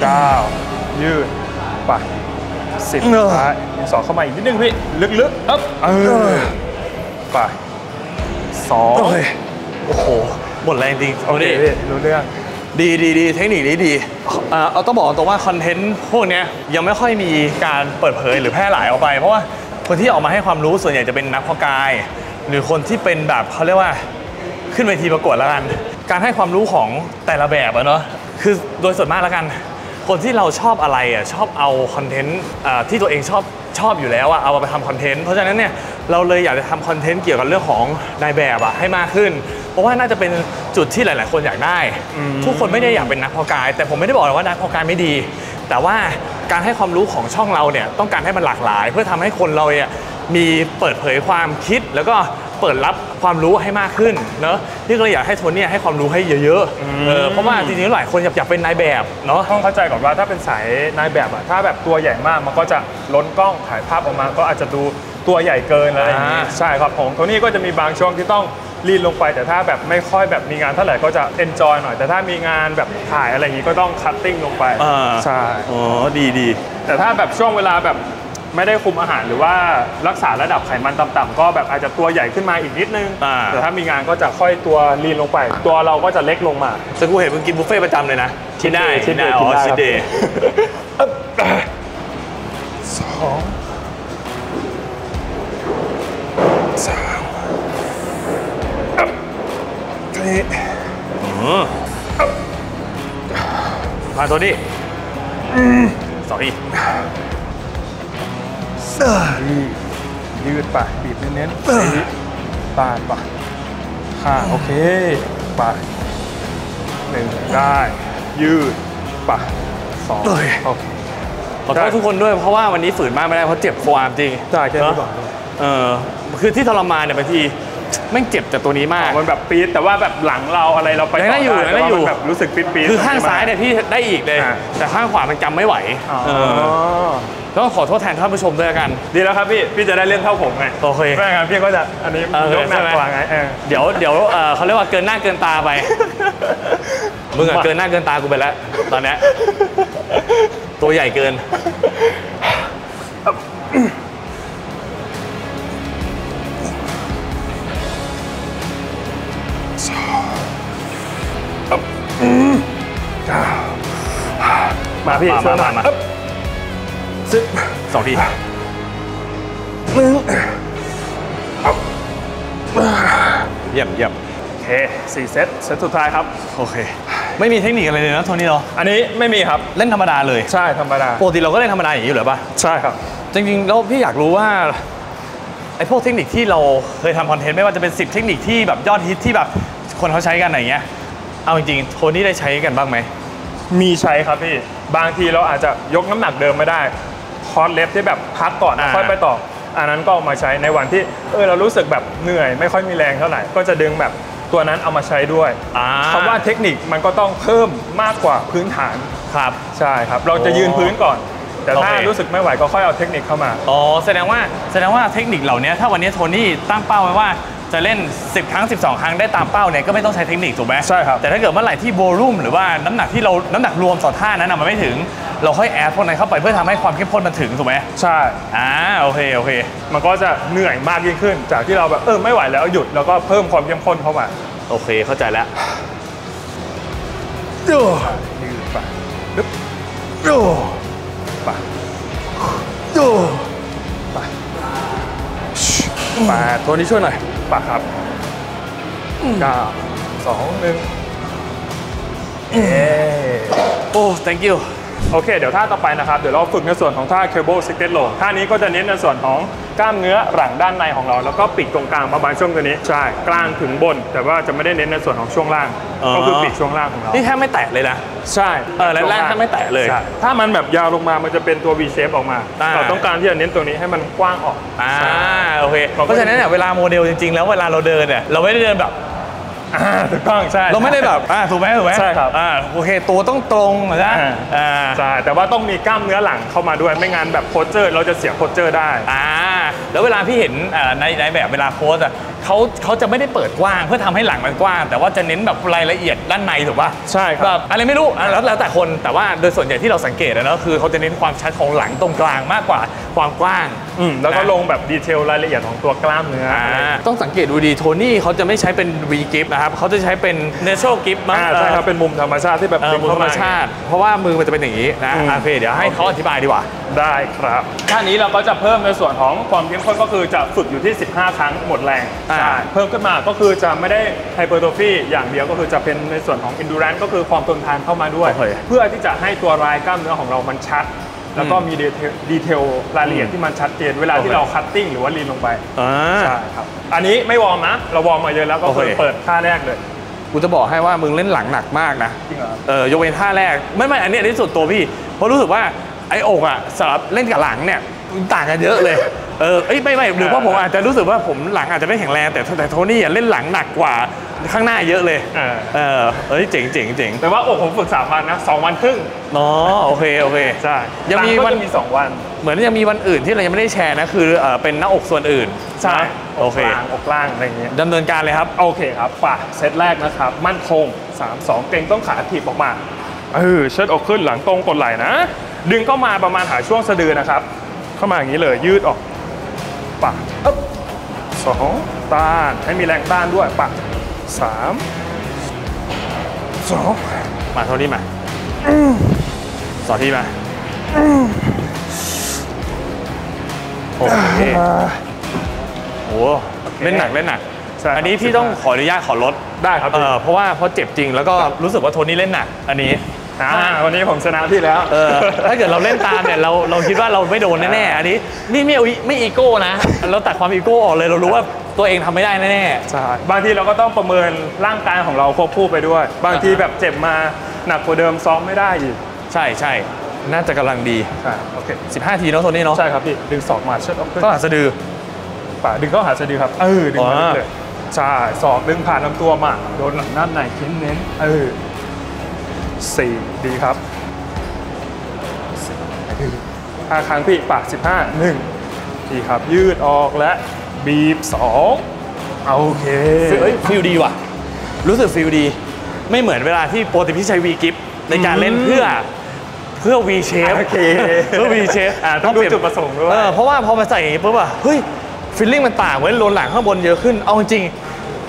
เก้ายืดไป10ท้ายสองเข้ามาอีกนิดนึงพี่ลึกๆไป2โอ้โหหมดแรงจริงโอเคพี่รู้เรื่องดีเทคนิคนี้ดีเอาต้องบอกตรงว่าคอนเทนต์พวกนี้ยังไม่ค่อยมีการเปิดเผยหรือแพร่หลายออกไปเพราะว่าคนที่ออกมาให้ความรู้ส่วนใหญ่จะเป็นนักเพาะกายหรือคนที่เป็นแบบเขาเรียกว่าขึ้นเวทีประกวดแล้วกันการให้ความรู้ของแต่ละแบบเนอะคือโดยส่วนมากแล้วกันคนที่เราชอบอะไรอ่ะชอบเอาคอนเทนต์ที่ตัวเองชอบอยู่แล้วอ่ะเอาไปทำคอนเทนต์เพราะฉะนั้นเนี่ยเราเลยอยากจะทำคอนเทนต์เกี่ยวกับเรื่องของนายแบบอ่ะให้มากขึ้นเพราะว่าน่าจะเป็นจุดที่หลายๆคนอยากได้ทุกคนไม่ได้อยากเป็นนักเพาะกายแต่ผมไม่ได้บอกว่านักเพาะกายไม่ดีแต่ว่าการให้ความรู้ของช่องเราเนี่ยต้องการให้มันหลากหลายเพื่อทำให้คนเราเนี่ยมีเปิดเผยความคิดแล้วก็เปิดรับความรู้ให้มากขึ้นเนอะนี่ก็เลยอยากให้โทนี่ให้ความรู้ให้เยอะๆเพราะว่าจริงๆหลายคนอยากเป็นนายแบบเนาะต้องเข้าใจก่อนว่าถ้าเป็นสายนายแบบอะถ้าแบบตัวใหญ่มากมันก็จะล้นกล้องถ่ายภาพออกมาก็อาจจะดูตัวใหญ่เกินอะไรอย่างนี้ใช่ครับของโทนี่ก็จะมีบางช่วงที่ต้องลีนลงไปแต่ถ้าแบบไม่ค่อยแบบมีงานเท่าไหร่ก็จะเอนจอยหน่อยแต่ถ้ามีงานแบบถ่ายอะไรอย่างนี้ก็ต้องคัตติ้งลงไปใช่อ๋อดีแต่ถ้าแบบช่วงเวลาแบบไม่ได้คุมอาหารหรือว่ารักษาระดับไขมันต่ำๆก็แบบอาจจะตัวใหญ่ขึ้นมาอีกนิดนึงแต่ถ้ามีงานก็จะค่อยตัวลีนลงไปตัวเราก็จะเล็กลงมาซึ่งกูเห็นมึงกินบุฟเฟ่ประจำเลยนะที่ได้อ๋อชิเดย์2 3มาตัวนี้2ยืดไปบีบเน้นๆปาดไปโอเคไป1ได้ยืดไป2โอเคขอโทษทุกคนด้วยเพราะว่าวันนี้ฝืนมากไม่ได้เพราะเจ็บฟอร์มจริงใช่แค่นี้ก่อนคือที่ทรมานเนี่ยบางทีแม่งเจ็บจากตัวนี้มากมันแบบปี๊ดแต่ว่าแบบหลังเราอะไรเราไปยังได้อยู่แบบรู้สึกปี๊ดคือข้างซ้ายเนี่ยพี่ได้อีกเลยแต่ข้างขวามันจำไม่ไหวต้องขอโทษแทนท่านผู้ชมด้วยกันดีแล้วครับพี่จะได้เล่นเท่าผมไงโอเคไม่งั้นพี่ก็จะอันนี้ยกหนักกว่าไงเดี๋ยวเขาเรียกว่าเกินหน้าเกินตาไปมึงอะเกินหน้าเกินตากูไปแล้วตอนนี้ตัวใหญ่เกินมาพี่ช่วยมา2ทีเยี่ยมโอเค4เซตสุดท้ายครับโอเคไม่มีเทคนิคอะไรเลยนะโทนี่เนาะอันนี้ไม่มีครับเล่นธรรมดาเลยใช่ธรรมดาปกติเราก็เล่นธรรมดาอย่างนี้อยู่หรือปะใช่ครับจริงๆแล้วพี่อยากรู้ว่าไอพวกเทคนิคที่เราเคยทำคอนเทนต์ไม่ว่าจะเป็น10เทคนิคที่แบบยอดฮิตที่แบบคนเขาใช้กันอะไรเงี้ยเอาจริงๆโทนี่ได้ใช้กันบ้างไหมมีใช้ครับพี่บางทีเราอาจจะยกน้ำหนักเดิมไม่ได้คอร์สเล็บที่แบบพักก่อนแล้วค่อยไปต่ออันนั้นก็เอามาใช้ในวันที่เรารู้สึกแบบเหนื่อยไม่ค่อยมีแรงเท่าไหร่ก็จะดึงแบบตัวนั้นเอามาใช้ด้วยคำว่าเทคนิคมันก็ต้องเพิ่มมากกว่าพื้นฐานครับใช่ครับเราจะยืนพื้นก่อนแต่ถ้ารู้สึกไม่ไหวก็ค่อยเอาเทคนิคเข้ามาอ๋อแสดงว่าเทคนิคเหล่านี้ถ้าวันนี้โทนี่ตั้งเป้าไว้ว่าจะเล่น10ครั้ง12ครั้งได้ตามเป้าเนี่ยก็ไม่ต้องใช้เทคนิคถูกไหมใช่ครับแต่ถ้าเกิดเมื่อไหร่ที่โวลูมหรือว่าน้ำหนักรวมต่อท่านั้นมันไม่ถึงเราค่อยแอดพวกนั้นเข้าไปเพื่อทำให้ความเข้มข้นมันถึงถูกไหมใช่โอเคมันก็จะเหนื่อยมากยิ่งขึ้นจากที่เราแบบไม่ไหวแล้วหยุดแล้วก็เพิ่มความเข้มข้นเข้ามาโอเคเข้าใจแล้วยืดไปดึ๊บไปตัวนี้ช่วยหน่อยปะครับ 9 2 1เอโอ้ thank you โอเคเดี๋ยวท่าต่อไปนะครับเดี๋ยวเราฝึกในส่วนของท่า Cable Secret Row ท่านี้ก็จะเน้นในส่วนของกล้ามเนื้อหลังด้านในของเราแล้วก็ปิดตรงกลางประมาณช่วงตัวนี้ใช่กลางถึงบนแต่ว่าจะไม่ได้เน้นในส่วนของช่วงล่างก็คือปิดช่วงล่างของเรานี่แทบไม่แตะเลยนะใช่และล่างแทบไม่แตะเลยถ้ามันแบบยาวลงมามันจะเป็นตัว V shape ออกมาเราต้องการที่จะเน้นตัวนี้ให้มันกว้างออกโอเคเพราะฉะนั้นเนี่ยเวลาโมเดลจริงๆแล้วเวลาเราเดินเนี่ยเราไม่ได้เดินแบบถูกต้องใช่เราไม่ได้แบบถูกไหมใช่ครับโอเคตัวต้องตรงนะใช่แต่ว่าต้องมีกล้ามเนื้อหลังเข้ามาด้วยไม่งั้นแบบโพสเจอร์เราจะเสียโพสเจอร์ได้แล้วเวลาพี่เห็นในแบบเวลาโพสอ่ะเขาจะไม่ได้เปิดกว้างเพื่อทำให้หลังมันกว้างแต่ว่าจะเน้นแบบรายละเอียดด้านในถูกป่ะใช่แบบอะไรไม่รู้แล้วแต่คนแต่ว่าโดยส่วนใหญ่ที่เราสังเกตนะคือเขาจะเน้นความชัดของหลังตรงกลางมากกว่าความกว้างแล้วก็ลงแบบดีเทลรายละเอียดของตัวกล้ามเนื้อต้องสังเกตดูดีโทนี่เขาจะไม่ใช้เป็น V grip นะครับเขาจะใช้เป็น natural grip มากใช่ครับเป็นมุมธรรมชาติที่แบบมุมธรรมชาติเพราะว่ามือมันจะเป็นอย่างนี้นะโอเคเดี๋ยวให้เขาอธิบายดีกว่าได้ครับท่านี้เราก็จะเพิ่มในส่วนของความเข้มข้นก็คือจะฝึกอยู่ที่15ครั้งหมดแรงเพิ่มขึ้นมาก็คือจะไม่ได้ไฮเปอร์โทฟีอย่างเดียวก็คือจะเป็นในส่วนของ endurance ก็คือความทนทานเข้ามาด้วยเพื่อที่จะให้ตัวลายกล้ามเนื้อของเรามันชัดแล้วก็มีดีเทลรายละเอียดที่มันชัดเจนเวลาที่เราคัตติ้งหรือว่าลีนลงไปใช่ครับอันนี้ไม่วอร์มนะเราวอร์มมาเยอะแล้วก็เปิดท่าแรกเลยกูจะบอกให้ว่ามึงเล่นหลังหนักมากนะยกเว้นท่าแรกไม่อันนี้ที่สุดตัวพี่เพราะรู้สึกว่าไอ้อกอ่ะสำหรับเล่นกับหลังเนี่ยต่างกันเยอะเลยไม่หรือว่าผมอาจจะรู้สึกว่าผมหลังอาจจะไม่แข็งแรงแต่โทนี่เล่นหลังหนักกว่าข้างหน้าเยอะเลยเจ๋งแต่ว่าอกผมฝึก3 วันนะ2 วันครึ่งอ๋อโอเคใช่ยังมีวันมี2 วันเหมือนยังมีวันอื่นที่เรายังไม่ได้แชร์นะคือเป็นหน้าอกส่วนอื่นใช่โอเคอกล่างอะไรเงี้ยดำเนินการเลยครับโอเคครับฝากเซตแรกนะครับมั่นคง3-2เกร็งต้องขาถีบออกมาเชิดอกขึ้นหลังตรงกดไหล่นะดึงเข้ามาประมาณหาช่วงสะดือนะครับเข้ามาอย่างนี้เลยยืดออกปะ2ต้านให้มีแรงต้านด้วยปะ3 2มาเท่านี้มาสองทีมาโอเคโอ้เล่นหนักอันนี้พี่ต้องขออนุญาตขอลดได้ครับเพราะเจ็บจริงแล้วก็รู้สึกว่าโทนี่เล่นหนักอันนี้วันนี้ผมชนะพี่แล้วถ้าเกิดเราเล่นตามเนี่ยเราคิดว่าเราไม่โดนแน่ๆอันนี้นี่ไม่อีโก้นะเราตัดความอีโก้ออกเลยเรารู้ว่าตัวเองทำไม่ได้แน่ๆใช่บางทีเราก็ต้องประเมินร่างกายของเราควบคู่ไปด้วยบางทีแบบเจ็บมาหนักกว่าเดิมซ้อมไม่ได้อีกใช่น่าจะกำลังดีใช่โอเค15 ทีเนาะโทนี่เนาะใช่ครับพี่ดึงศอกมาเชิดออกก็หาสะดือป่าดึงก็หาสะดือครับดึงมาเลยใช่ศอกดึงผ่านลำตัวมาโดนหลังด้านในเน้น4ดีครับ5 ครั้งพี่ปาก15 1ดีครับยืดออกและบีบ2โอเคฟิลดีว่ะรู้สึกฟิลดีไม่เหมือนเวลาที่โปรติพิชัยวีกิฟในการเล่นเพื่อ V shape เพื่อ V shape ต้องดูจุดประสงค์ด้วยเพราะว่าพอมาใส่อย่างนี้ปุ๊บอะเฮ้ยฟิลลิ่งมันต่างเว้นโลนหลังข้างบนเยอะขึ้นเอาจริง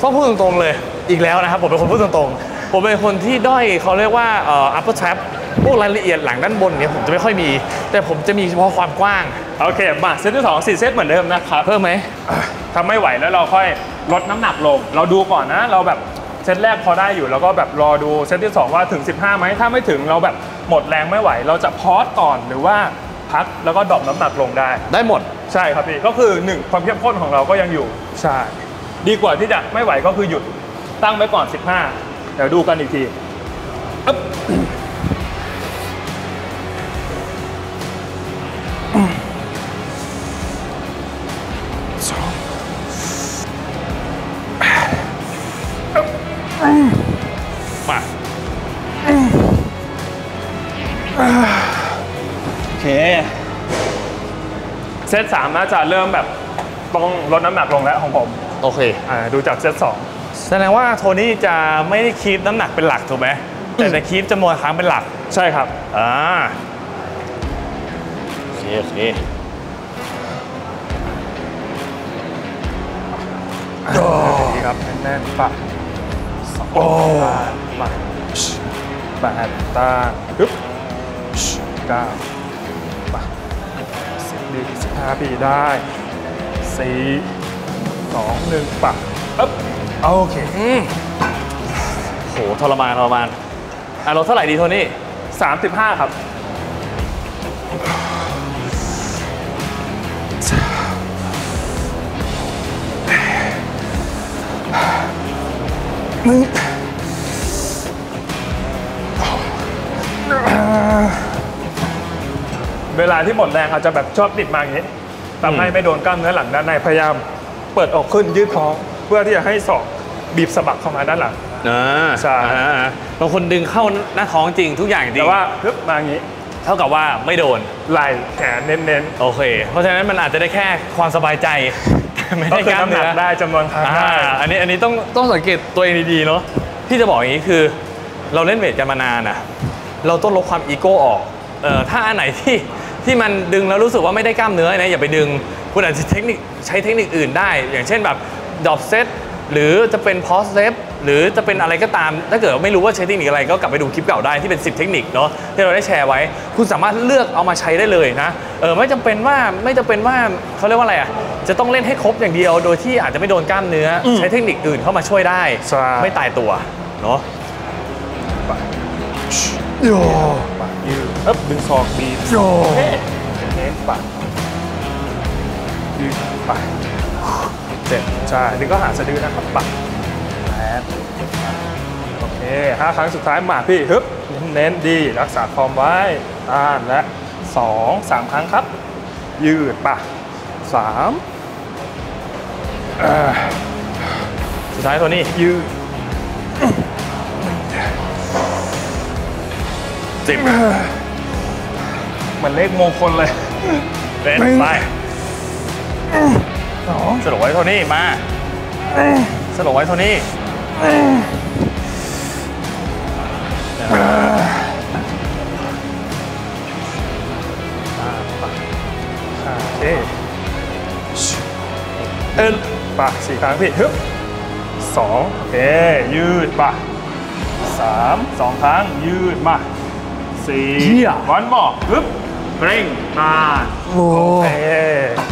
ต้องพูดตรงๆเลยอีกแล้วนะครับผมเป็นคนพูดตรงๆผมเป็นคนที่ด้อยเขาเรียกว่าupper trap พวกรายละเอียดหลังด้านบนเนี่ยผมจะไม่ค่อยมีแต่ผมจะมีเฉพาะความกว้างโอเคมาเซตที่24 เซตเหมือนเดิมนะครับเพิ่มไหมทำไม่ไหวแล้วเราค่อยลดน้ำหนักลงเราดูก่อนนะเราแบบเซตแรกพอได้อยู่แล้วก็แบบรอดูเซตที่2ว่าถึง15ไหมถ้าไม่ถึงเราแบบหมดแรงไม่ไหวเราจะพอสก่อนหรือว่าพักแล้วก็ดรอปน้ำหนักลงได้หมดใช่ครับพี่ก็คือ1ความเข้มข้นของเราก็ยังอยู่ใช่ดีกว่าที่จะไม่ไหวก็คือหยุดตั้งไว้ก่อน15เดี๋ยวดูกันอีกทีมาโอเคเซต3น่าจะเริ่มแบบต้องลดน้ำหนักลงแล้วของผมโอเคดูจากเซต2แสดงว่าโทนี่จะไม่ได้คีปน้ำหนักเป็นหลักถูกไหมแต่จะคีปจำนวนครั้งเป็นหลักใช่ครับโอเคดีครับแน่นๆปะโอ้มา8ตาปึ๊บ9ปะ10 15 ปีได้4 2 1ปะปึ๊บ โอเคโหทรมานอ่ะลดเท่าไหร่ดีโทนี่35ครับหนึ่งเวลาที่หมดแรงอาจจะแบบชอบติดมาอย่างนี้ทำให้ไม่โดนกล้ามเนื้อหลังด้านในพยายามเปิดออกขึ้นยืดท้องเพื่อที่จะให้ศอกบีบสะบักเข้ามาด้านหลังใช่บางคนดึงเข้าหน้าท้องจริงทุกอย่างจริงแต่ว่าฮึบมาอย่างนี้เท่ากับว่าไม่โดนไหล่แขนเน้นๆโอเคเพราะฉะนั้นมันอาจจะได้แค่ความสบายใจไม่ได้กล้ามเนื้อได้จำนวนครั้งได้อันนี้ต้องสังเกตตัวเองดีๆเนาะที่จะบอกอย่างนี้คือเราเล่นเวทกันมานานนะเราต้องลดความอีโก้ออกถ้าอันไหนที่มันดึงแล้วรู้สึกว่าไม่ได้กล้ามเนื้อนะอย่าไปดึงคุณอาจจะใช้เทคนิคอื่นได้อย่างเช่นแบบดรอปเซตหรือจะเป็นพอสเซตหรือจะเป็นอะไรก็ตามถ้าเกิดไม่รู้ว่าใช้เทคนิคอะไรก็กลับไปดูคลิปเก่าได้ที่เป็น10เทคนิคเนาะที่เราได้แชร์ไว้คุณสามารถเลือกเอามาใช้ได้เลยนะไม่จำเป็นว่าเขาเรียกว่าอะไรอ่ะจะต้องเล่นให้ครบอย่างเดียวโดยที่อาจจะไม่โดนกล้ามเนื้อใช้เทคนิคอื่นเข้ามาช่วยได้ไม่ตายตัวเนาะโย่ปากยืดอัพดึงศอกบีบโย่เน้นปากยืดปากเจ็บใช่นี่ก็หาสะดือนะครับปากแอนโอเค5ครั้งสุดท้ายหมากพี่ฮึบเน้นดีรักษาฟอร์มไว้ต้านและ2-3ครั้งครับยืดปาก3สุดท้ายตัวนี้ยืดมันเลขมงคลเลยเป็นไปสโลว์ไว้เท่านี้มาสโลว์ไว้เท่านี้ปะ4ครั้งพี่ฮึบ2โอเคยืดปะ3 2ครั้งยืดมาวันหมอกปึ๊บเร่งมาโอ้โห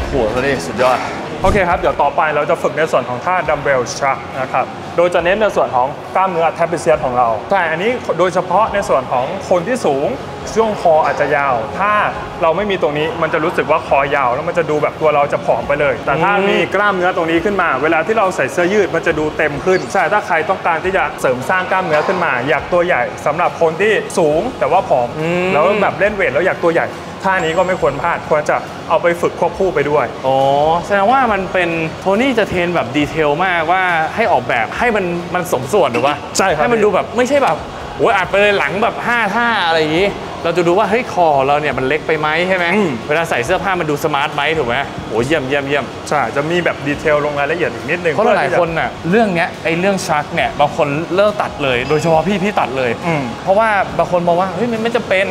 โหนี่สุดยอดโอเคครับเดี๋ยวต่อไปเราจะฝึกในส่วนของท่าดัมเบลชักนะครับโดยจะเน้นในส่วนของกล้ามเนื้อแทรปิเซียสของเราแต่อันนี้โดยเฉพาะในส่วนของคนที่สูงช่วงคออาจจะยาวถ้าเราไม่มีตรงนี้มันจะรู้สึกว่าคอยาวแล้วมันจะดูแบบตัวเราจะผอมไปเลยแต่ถ้ามีกล้ามเนื้อตรงนี้ขึ้นมาเวลาที่เราใส่เสื้อยืดมันจะดูเต็มขึ้นใช่ถ้าใครต้องการที่จะเสริมสร้างกล้ามเนื้อขึ้นมาอยากตัวใหญ่สำหรับคนที่สูงแต่ว่าผอมแล้วแบบเล่นเวทแล้วอยากตัวใหญ่ท่านี้ก็ไม่ควรพลาดควรจะเอาไปฝึกควบคู่ไปด้วยอ๋อแสดงว่ามันเป็นโทนี่จะเทรนแบบดีเทลมากว่าให้ออกแบบให้มันสมส่วนหรือว่าใช่ครับให้มันดูแบบไม่ใช่แบบโอ้ยอัดไปเลยหลังแบบ5ท่าอะไรอย่างนี้เราจะดูว่าเฮ้ยคอเราเนี่ยมันเล็กไปไหมใช่ไหมเวลาใส่เสื้อผ้ามันดูสมาร์ทไหมถูกไหมโอ้ยเยี่ยมใช่จะมีแบบดีเทลลงรายละเอียดอีกนิดนึงเพราะหลายคนน่ะเรื่องเนี้ยไอเรื่องชักเนี่ยบางคนเลิกตัดเลยโดยเฉพาะพี่ตัดเลยเพราะว่าบางคนมองว่าเฮ้ยมันไม่จำเป็น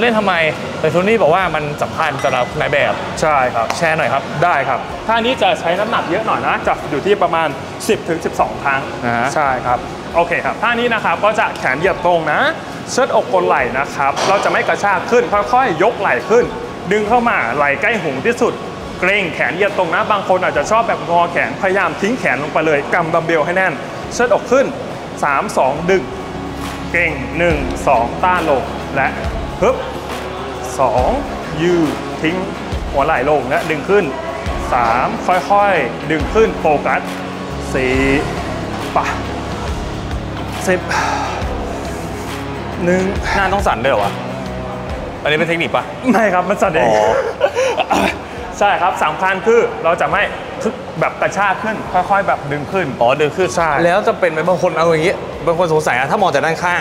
เล่นทำไมแต่โทนี่บอกว่ามันสำคัญสำหรับนายแบบใช่ครับแชร์หน่อยครับได้ครับท่านี้จะใช้น้ำหนักเยอะหน่อยนะจะอยู่ที่ประมาณ 10-12 ครั้งใช่ครับโอเคครับท่านี้นะครับก็จะแขนเหยียบตรงนะเชิดอกกดไหล่นะครับเราจะไม่กระชากขึ้นค่อยๆยกไหล่ขึ้นดึงเข้ามาไหล่ใกล้หูที่สุดเกรงแขนเหยียบตรงนะบางคนอาจจะชอบแบบงอแขนพยายามทิ้งแขนลงไปเลยกำดัมเบลให้แน่นเชิดอกขึ้น3-2ดึงเกรง1-2ต้านลงและฮึบ2ยืดทิ้งหัวไหล่ลงและดึงขึ้น3ค่อยๆดึงขึ้นโฟกัส4ปะ10 1หน้าต้องสั่นด้วยเหรอวะอันนี้เป็นเทคนิคปะไม่ครับมันสั่นเองใช่ครับสำคัญคือเราจะไม่แบบกระชากขึ้นค่อยๆแบบดึงขึ้นอ๋อดึงขึ้นใช่แล้วจะเป็นไหมบางคนเอาอย่างนี้บางคนสงสัยอะถ้ามองแต่ด้านข้าง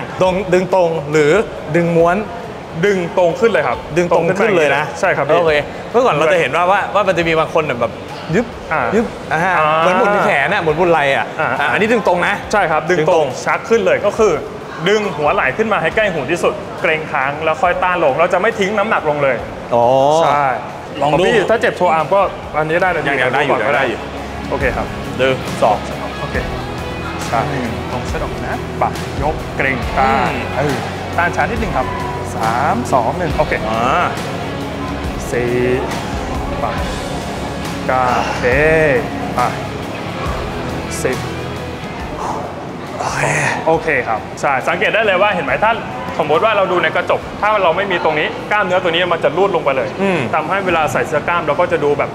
ดึงตรงหรือดึงม้วนดึงตรงขึ้นเลยครับดึงตรงขึ้นเลยนะใช่ครับโอเคเมื่อก่อนเราจะเห็นว่ามันจะมีบางคนแบบยึบเหมือนหมุนแขนน่ะหมุนไหล่อ่ะอันนี้ดึงตรงนะใช่ครับดึงตรงชักขึ้นเลยก็คือดึงหัวไหล่ขึ้นมาให้ใกล้หูที่สุดเกรงค้างแล้วค่อยต้านลงเราจะไม่ทิ้งน้ำหนักลงเลยอ๋อใช่ลองดูถ้าเจ็บโชว์อาร์มก็อันนี้ได้เลยยังได้อยู่ก็ได้อยู่โอเคครับดึงสองโอเคใช่ลองเซตออกนะปัดยกเกรงต้านต้านช้านิดนึงครับ3-2-1โอเค4ไป9ไป10 โอเคครับใช่สังเกตได้เลยว่าเห็นไหมถ้าสมมติว่าเราดูในกระจกถ้าเราไม่มีตรงนี้กล้ามเนื้อตัวนี้มันจะรูดลงไปเลยทำให้เวลาใส่เสื้อกล้ามเราก็จะดูแบบ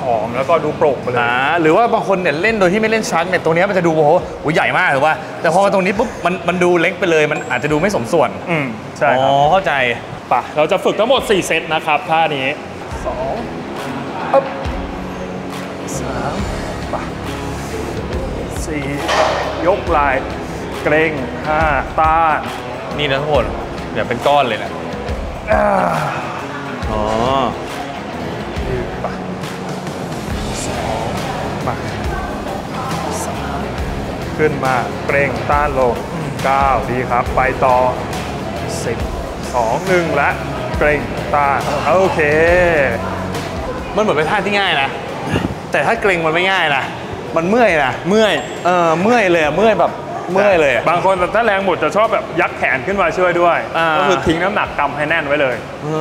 ผอมแล้วก็ดูโปร่งไปเลยหรือว่าบางคนเนี่ยเล่นโดยที่ไม่เล่นชั้นเนี่ยตรงนี้มันจะดูโอ้โหใหญ่มากหรือว่าแต่พอมาตรงนี้ปุ๊บมันดูเล็กไปเลยมันอาจจะดูไม่สมส่วนใช่ครับเข้าใจป่ะเราจะฝึกทั้งหมด4เซตนะครับท่านี้2ปึ๊บ3ป่ะ4ยกลายเกรง5ต้านนี่นะทุกคนเดี๋ยวเป็นก้อนเลยนะอ๋อป่ะมาขึ้นมาเกรงต้านลง9ดีครับไปต่อ10 2 1และเกรงต้านโอเคมันเหมือนเป็นท่าที่ง่ายนะแต่ถ้าเกรงมันไม่ง่ายนะมันเมื่อยนะเมื่อยเมื่อยเลยเมื่อยแบบเมื่อยเลยบางคนแต่ถ้าแรงหมดจะชอบแบบยักแขนขึ้นมาช่วยด้วยก็คือทิ้งน้ำหนักกำให้แน่นไว้เลย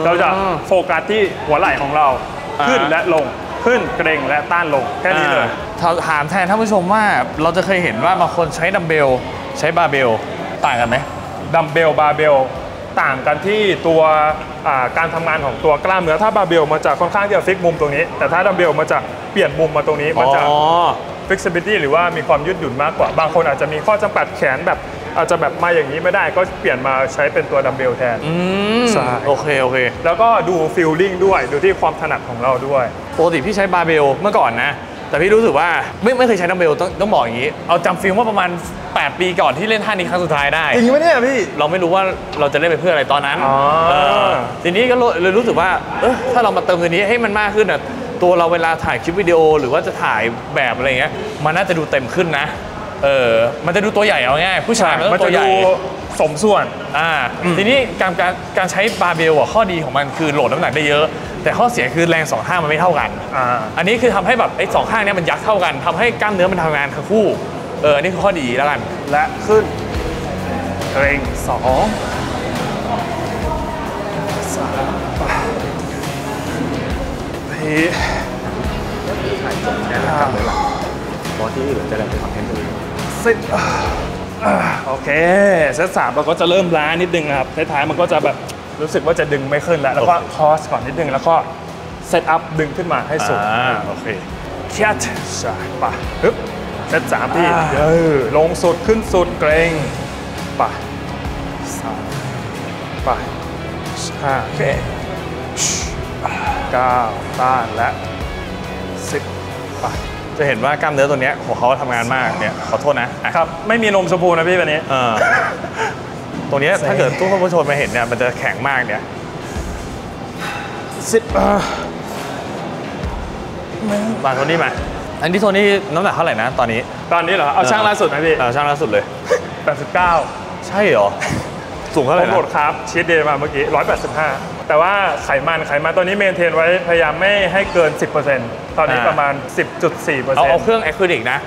เราจะโฟกัสที่หัวไหล่ของเราขึ้นและลงขึ้นเกร็งและต้านลงแค่นี้เลยถามแทนท่านผู้ชมว่าเราจะเคยเห็นว่าบางคนใช้ดัมเบลใช้บาร์เบลต่างกันไหมดัมเบลบาร์เบลต่างกันที่ตัวการทำงานของตัวกล้ามเนื้อถ้าบาร์เบลมันจะค่อนข้างที่จะฟิกมุมตรงนี้แต่ถ้าดัมเบลมันจะเปลี่ยนมุมมาตรงนี้มันจะฟิกซิบิลิตี้หรือว่ามีความยืดหยุ่นมากกว่าบางคนอาจจะมีข้อจำกัดแขนแบบอาจจะแบบมาอย่างนี้ไม่ได้ก็เปลี่ยนมาใช้เป็นตัวดัมเบลแทนใช่โอเคแล้วก็ดูฟิลลิ่งด้วยดูที่ความถนัดของเราด้วยปกติพี่ใช้บาร์เบลเมื่อก่อนนะแต่พี่รู้สึกว่าไม่เคยใช้ดัมเบลต้องบอกอย่างนี้เอาจำฟิลว่าประมาณ8 ปีก่อนที่เล่นท่านี้ครั้งสุดท้ายได้จริงไหมเนี่ยพี่เราไม่รู้ว่าเราจะเล่นไปเพื่ออะไรตอนนั้นทีนี้ก็เลยรู้สึกว่าถ้าเรามาเติมตัวนี้ให้มันมากขึ้นนะตัวเราเวลาถ่ายคลิปวิดีโอหรือว่าจะถ่ายแบบอะไรเงี้ยมันน่าจะดูเต็มขึ้นนะมันจะดูตัวใหญ่เอาง่ายผู้ชายมันจะดูสมส่วนทีนี้การใช้บาร์เบลข้อดีของมันคือโหลดน้ำหนักได้เยอะแต่ข้อเสียคือแรง2ข้างมันไม่เท่ากันอันนี้คือทำให้แบบไอ้2 ข้างนี้มันยักเท่ากันทำให้กล้ามเนื้อมันทำงานทั้งคู่อันนี้คือข้อดีแล้วกันและขึ้นเกร็ง2 3 4พอที่เหลือจะได้ไปทำเทนนิสเซตโอเคเซต3เราก็จะเริ่มล้านิดนึงครับท้ายๆมันก็จะแบบรู้สึกว่าจะดึงไม่ขึ้นแล้วแล้วก็คอสก่อนนิดนึงแล้วก็เซตอัพดึงขึ้นมาให้สูงโอเคแคทใช่ป่ะฮึบเซต3ที่ลงสุดขึ้นสุดเกรงป่ะ3ป่ะ5เกรง9ต้านและ10ป่ะจะเห็นว่ากล้ามเนื้อตัวนี้ของเขาทำงานมากเนี่ยขอโทษนะครับไม่มีนมชมพูนะพี่วันนี้ตัวนี้ถ้าเกิดทุกท่านผู้ชมมาเห็นเนี่ยมันจะแข็งมากเนี่ย10มาโทนี่มาอันนี้โทนี่น้ำหนักเท่าไหร่นะตอนนี้เหรอเอาช่างล่าสุดนะพี่ช่างล่าสุดเลย89ใช่เหรอสูงเท่าไหร่นะโหดครับเชสเดย์มาเมื่อกี้185แต่ว่าไขมันตัวนี้เมนเทนไว้พยายามไม่ให้เกิน 10% ตอนนี้ประมาณ 10.4% เอาเครื่องแอคริลิกนะ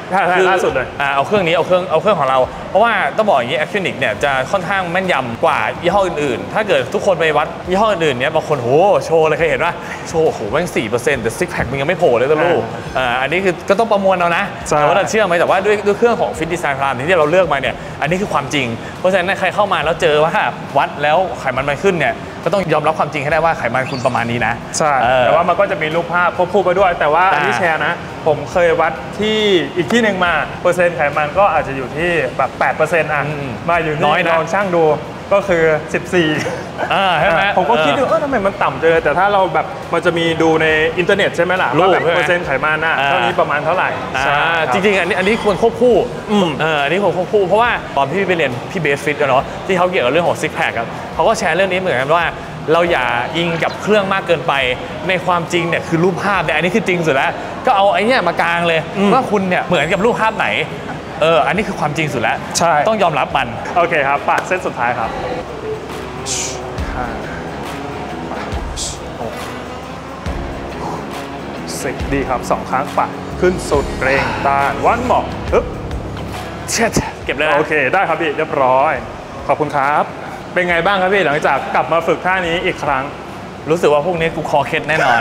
ล่าสุดเลยเอาเครื่องนี้เอาเครื่องของเราเพราะว่าต้องบอกอย่างนี้แอคริลิกเนี่ยจะค่อนข้างแม่นยำกว่ายี่ห้ออื่นๆถ้าเกิดทุกคนไปวัดยี่ห้ออื่นๆเนี่ยบางคนโหโชว์เลยเคยเห็นว่าโชว์โหแม่ง 4% แต่ซิกแพคมันยังไม่โผล่เลยตัวลูกอันนี้คือก็ต้องประมวลเอานะว่าเราเชื่อไหมแต่ว่าด้วยเครื่องของฟิตดีไซน์พลานที่เราเลือกมาเนี่ยอันนี้คือความจริงเพราะฉะนั้นใครเข้ามาแล้วเจอว่าวัดแล้วไขมันมันขึ้นเนี่ยก็ต้องยอมรับความจริงให้ได้ว่าไขมันคุณประมาณนี้นะใช่แต่ว่ามันก็จะมีรูปภาพควบคู่ไปด้วยแต่ว่าอันนี้แชร์นะผมเคยวัดที่อีกที่หนึ่งมาเปอร์เซ็นต์ไขมันก็อาจจะอยู่ที่แบบ8%อ่ะมาอยู่น้อยนะลองช่างดูก็คือ14ใช่ไหมผมก็คิดดูทำไมมันต่ำเจอแต่ถ้าเราแบบมันจะมีดูในอินเทอร์เน็ตใช่ไหมล่ะว่าแบบเปอร์เซ็นต์ไขมันน่ะเท่านี้ประมาณเท่าไหร่จริงๆอันนี้ควรควบคู่อันนี้ควรควบคู่เพราะว่าตอนพี่ไปเรียนพี่เบสฟิตเนาะที่เขาเกี่ยวกับเรื่องของซิกแพคครับเขาก็แชร์เรื่องนี้เหมือนกันว่าเราอย่าอิงกับเครื่องมากเกินไปในความจริงเนี่ยคือรูปภาพเนี่ยอันนี้คือจริงสุดแล้วก็เอาไอ้นี่มากลางเลยว่าคุณเนี่ยเหมือนกับรูปภาพไหนอันนี้คือความจริงสุดแล้วใช่ต้องยอมรับมันโอเคครับป่ะเส้นสุดท้ายครับ5 6 10ดีครับ2 ครั้งป่ะขึ้นสุดเกรงต้านวันหมอกปึ๊บเช็ดเก็บเลยโอเคได้ครับพี่เรียบร้อยขอบคุณครับเป็นไงบ้างครับพี่หลังจากกลับมาฝึกท่านี้อีกครั้ง รู้สึกว่าพวกนี้กูคอเคล็ดแน่นอน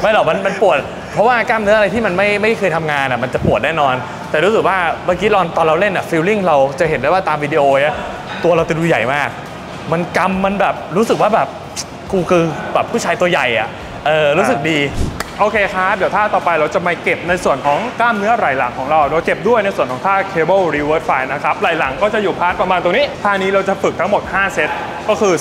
ไม่หรอกมันปวดเพราะว่ากล้ามเนื้ออะไรที่มันไม่เคยทำงานอ่ะมันจะปวดแน่นอนแต่รู้สึกว่าเมื่อกี้ตอนเราเล่นอ่ะฟีลลิ่งเราจะเห็นได้ว่าตามวิดีโอเนี่ยตัวเราจะดูใหญ่มากมันกำมันแบบรู้สึกว่าแบบกูคือแบบผู้ชายตัวใหญ่อ่ะรู้สึกดีโอเคครับเดี๋ยวท่าต่อไปเราจะมาเก็บในส่วนของกล้ามเนื้อไหล่หลังของเราโดยเก็บด้วยในส่วนของท่า Cable Reverse Fly นะครับไหล่หลังก็จะอยู่พาร์ทประมาณตัวนี้ท่านี้เราจะฝึกทั้งหมด5เซตก็คือ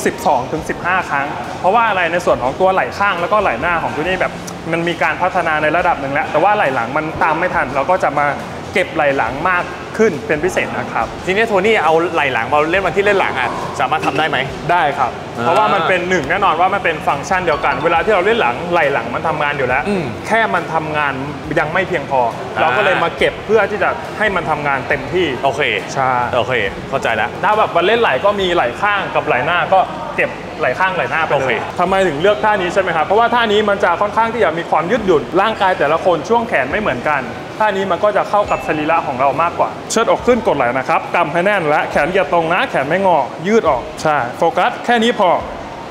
12-15 ครั้งเพราะว่าอะไรในส่วนของตัวไหล่ข้างแล้วก็ไหล่หน้าของตัวนี้แบบมันมีการพัฒนาในระดับหนึ่งแล้วแต่ว่าไหล่หลังมันตามไม่ทันเราก็จะมาเก็บไหล่หลังมากขึ้นเป็นพิเศษนะครับทีนี้โทนี่เอาไหล่หลังมาเล่นวันที่เล่นหลังอ่ะสามารถทำได้ไหมได้ครับเพราะว่ามันเป็นหนึ่งแน่นอนว่ามันเป็นฟังก์ชันเดียวกันเวลาที่เราเล่นหลังไหล่หลังมันทำงานอยู่แล้วแค่มันทำงานยังไม่เพียงพอเราก็เลยมาเก็บเพื่อที่จะให้มันทำงานเต็มที่โอเคใช่โอเคเข้าใจแล้วถ้าแบบวันเล่นไหล่ก็มีไหล่ข้างกับไหล่หน้าก็เก็บไหล่ข้างไหล่หน้าไปเลยทำไมถึงเลือกท่านี้ใช่ไหมครับเพราะว่าท่านี้มันจะค่อนข้างที่จะมีความยืดหยุ่นร่างกายแต่ละคนช่วงแขนไม่เหมือนกันท่านี้มันก็จะเข้ากับสรีระของเรามากกว่าเชิดอกขึ้นกดไหล่นะครับกำให้แน่นและแขนอย่าตรงนะแขนไม่งอยืดออกใช่โฟกัสแค่นี้พอ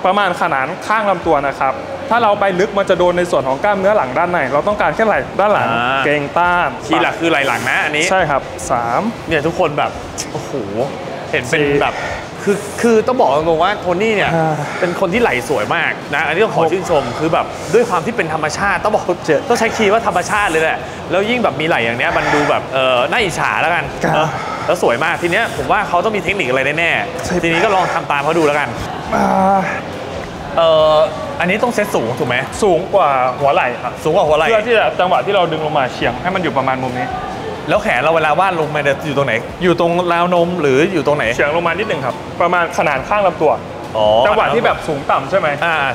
ประมาณขนานข้างลำตัวนะครับถ้าเราไปลึกมันจะโดนในส่วนของกล้ามเนื้อหลังด้านในเราต้องการแค่ไหล่ด้านหลังเกรงต้านคีย์หลักคือไหล่หลังนะอันนี้ใช่ครับ3เนี่ยทุกคนแบบโอ้โหเห็นเป็นแบบคือต้องบอกตรงๆว่าโทนี่เนี่ยเป็นคนที่ไหลสวยมากนะอันนี้ต้องขอชื่นชมคือแบบด้วยความที่เป็นธรรมชาติต้องบอกต้องใช้คีย์ว่าธรรมชาติเลยแหละแล้วยิ่งแบบมีไหลอย่างเนี้ยมันดูแบบน่าอิจฉาแล้วกันแล้วสวยมากทีเนี้ยผมว่าเขาต้องมีเทคนิคอะไรแน่ๆทีนี้ก็ลองทำตามเขาดูแล้วกันอันนี้ต้องเซตสูงถูกไหมสูงกว่าหัวไหล่ครับสูงกว่าหัวไหล่เพื่อที่จะจังหวะที่เราดึงลงมาเฉียงให้มันอยู่ประมาณมุมนี้แล้วแขนเราเวลาวาดลงมาอยู่ตรงไหนอยู่ตรงราวนมหรืออยู่ตรงไหนเฉียงลงมานิดนึงครับประมาณขนาดข้างลำตัวจังหวะที่แบบสูงต่ำใช่ไหม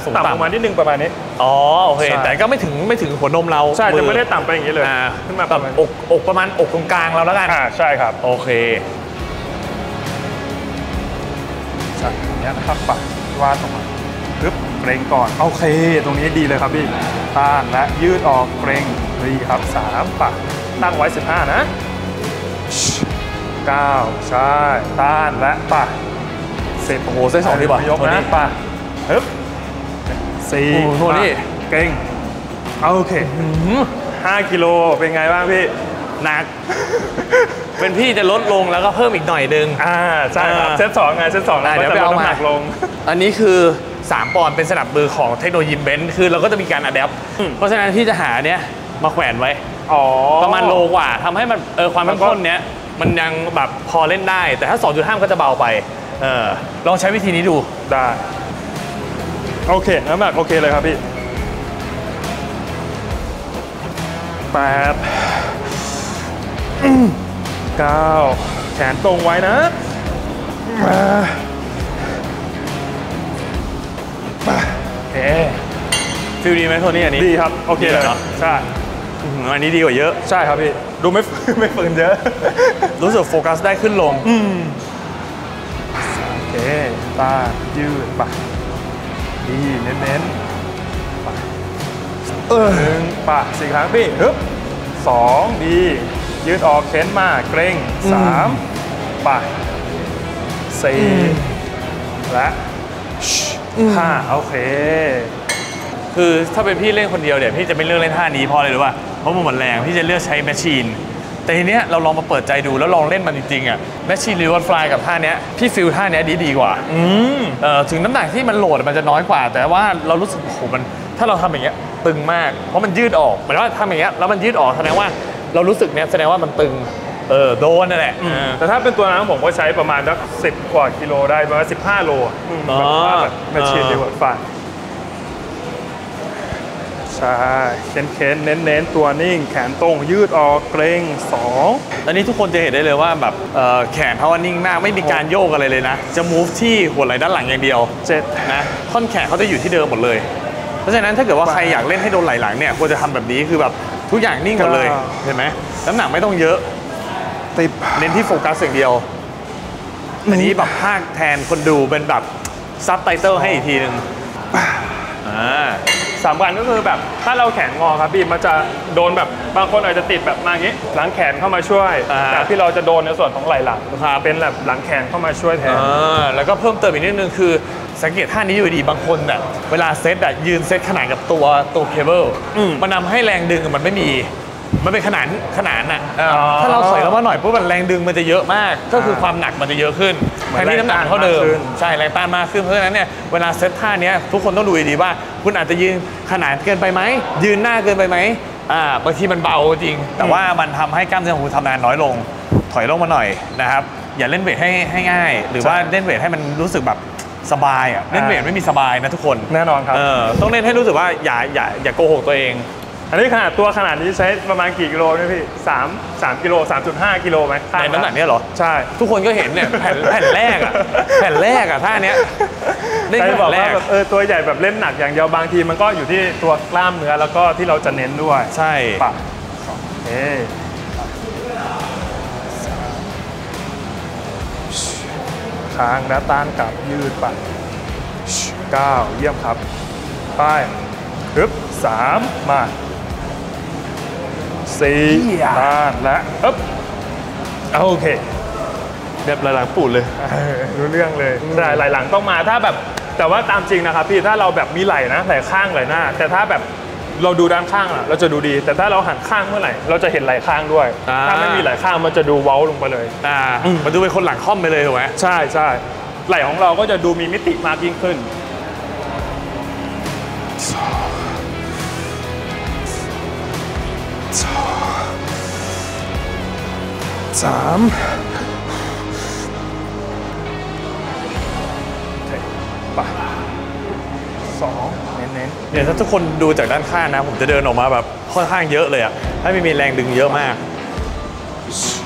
สูงต่ำลงมานิดนึงประมาณนี้อ๋อโอเคแต่ก็ไม่ถึงหัวนมเราใช่จะไม่ได้ต่ำไปอย่างนี้เลยขึ้นมาประมาณอกประมาณอกตรงกลางเราแล้วกันใช่ครับโอเคจากนี้นะครับปัดวาดลงมาปึ๊บเกรงก่อนโอเคตรงนี้ดีเลยครับพี่ต้านและยืดออกเกรงดีครับ3ปัดตั้งไว้15นะ9ใช่ต้านและป่ะ10โอ้โหใส่2ดีป่ะยกนะป่ะฮึบ4โทนี่เก่งโอเค5กิโลเป็นไงบ้างพี่หนักเป็นพี่จะลดลงแล้วก็เพิ่มอีกหน่อยนึงใช่ครับเซต2ไงเซต2แล้วก็จะลดน้ำหนักลงอันนี้คือ3ปอนด์เป็นสนับมือของเทคโนโลยีเบนซ์คือเราก็จะมีการอัดแอปเพราะฉะนั้นพี่จะหาเนี้ยมาแขวนไว้ประมาณโลกว่าทำให้มันความเข้มข้นเนี้ยมันยังแบบพอเล่นได้แต่ถ้า 2.5 ก็จะเบาไปลองใช้วิธีนี้ดูได้โอเคน้ำหนักโอเคเลยครับพี่8 9แขนตรงไว้นะเอ๊ฟิลดีไหมโทนี่อันนี้ดีครับโอเคเลยใช่อันนี้ดีกว่าเยอะใช่ครับพี่ดูไม่ฝืนเยอะรู้สึกโฟกัสได้ขึ้นลงโอเคตายืดปะดีเน้นๆปะหนึ่งปะสี่ครั้งพี่ฮึบ2ดียืดออกเค้นมาเกร็ง3ปะ4และ5โอเคคือถ้าเป็นพี่เล่นคนเดียวเดี๋ยวพี่จะไม่เลือกเล่นท่านี้พอเลยหรือว่าเพราะมันหมดแรงพี่จะเลือกใช้แมชชีนแต่ทีเนี้ยเราลองมาเปิดใจดูแล้วลองเล่นมันจริงๆอ่ะแมชชีนรีเวิร์สไฟล์กับท่าเนี้ยพี่ฟิลท่าเนี้ยดีกว่าถึงน้ำหนักที่มันโหลดมันจะน้อยกว่าแต่ว่าเรารู้สึกโอ้โหมันถ้าเราทำอย่างเงี้ยตึงมากเพราะมันยืดออกหมายว่าทำอย่างเงี้ยแล้วมันยืดออกแสดงว่าเรารู้สึกเนี้ยแสดงว่ามันตึงโดนนั่นแหละแต่ถ้าเป็นตัวนั้นผมก็ใช้ประมาณสัก10 กว่ากิโลได้ประมาณ15 โลแบบแมชชีนรีเวิร์สไฟล์ใช่เค้นเน้นๆตัวนิ่งแขนตรงยืดออกเกร็ง2อันนี้ทุกคนจะเห็นได้เลยว่าแบบแขนเขานิ่งมากไม่มีการโยกอะไรเลยนะจะ move ที่หัวไหล่ด้านหลังอย่างเดียว7นะท่อนแขนเขาจะอยู่ที่เดิมหมดเลยเพราะฉะนั้นถ้าเกิดว่าใครอยากเล่นให้โดนไหล่หลังเนี่ยควรจะทำแบบนี้คือแบบทุกอย่างนิ่งหมดเลยเห็นไหมน้ำหนักไม่ต้องเยอะติดเน้นที่โฟกัสอย่างเดียวอันนี้แบบภาคแทนคนดูเป็นแบบซับไตเติลให้อีกทีหนึ่ง สำคัญก็คือแบบถ้าเราแขนงอครับพี่มันจะโดนแบบบางคนอาจจะติดแบบมาอย่างนี้หลังแขนเข้ามาช่วยแต่ที่เราจะโดนในส่วนของไหล่หลังเป็นแบบหลังแขนเข้ามาช่วยแทนแล้วก็เพิ่มเติมอีกนิดนึงคือสังเกตท่านี้อยู่ดีบางคนแบบเวลาเซตอะยืนเซตขนานกับตัวเคเบิลมันทำให้แรงดึงมันไม่มีมันเป็นขนานอ่ะถ้าเราถอยเข้ามาหน่อยปุ๊บมันแรงดึงมันจะเยอะมากก็คือความหนักมันจะเยอะขึ้นแทนที่น้ำหนักเท่าเดิมใช่แรงต้านมากขึ้นเพราะฉะนั้นเนี่ยเวลาเซตท่านี้ทุกคนต้องดูดีว่าคุณอาจจะยืนขนานเกินไปไหมยืนหน้าเกินไปไหมบางทีมันเบาจริงแต่ว่ามันทำให้กล้ามเนื้อของคุณทำงานน้อยลงถอยลงมาหน่อยนะครับอย่าเล่นเวทให้ง่ายหรือว่าเล่นเวทให้มันรู้สึกแบบสบายอ่ะเล่นเวทไม่มีสบายนะทุกคนแน่นอนครับต้องเล่นให้รู้สึกว่าอย่าโกหกตัวเองอันนี้ขนาดตัวขนาดนี้ใช้ประมาณกี่กิโลเนี่ยพี่3กิโล 3.5 กิโลไหมในน้ำหนักเนี้ยเหรอใช่ทุกคนก็เห็นเนี่ยแผ่นแรกอะท่าเนี้ยได้บอกว่าแบบตัวใหญ่แบบเล่นหนักอย่างเดียวบางทีมันก็อยู่ที่ตัวกล้ามเนื้อแล้วก็ที่เราจะเน้นด้วยใช่ปะเอ๊ะค้างและต้านกลับยืดปะ9เยี่ยมครับไปปึ๊บ3มา4ด้านและอึ๊บโอเคแบบไหล่หลังปูดเลยรู้เรื่องเลยไหล่หลังต้องมาถ้าแบบแต่ว่าตามจริงนะครับพี่ถ้าเราแบบมีไหล่นะไหล่ข้างไหล่หน้าแต่ถ้าแบบเราดูด้านข้างอะเราจะดูดีแต่ถ้าเราหันข้างเมื่อไหร่เราจะเห็นไหล่ข้างด้วยถ้าไม่มีไหล่ข้างมันจะดูเว้าลงไปเลยมันดูเป็นคนหลังค่อมไปเลยถูกไหมใช่ใช่ไหล่ของเราก็จะดูมีมิติมากยิ่งขึ้น3 2เน้นเนี่ยถ้าทุกคนดูจากด้านข้างนะผมจะเดินออกมาแบบค่อนข้างเยอะเลยอะถ้าไม่มีแรงดึงเยอะมาก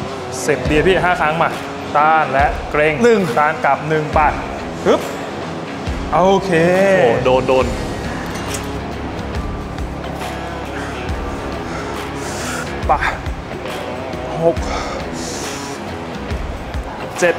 10 ดีพี่5ครั้งมาต้านและเกรง1ต้านกลับ1ปัดฮึบโอเคโอ้โดนปะ6 7 3 4มาเชีย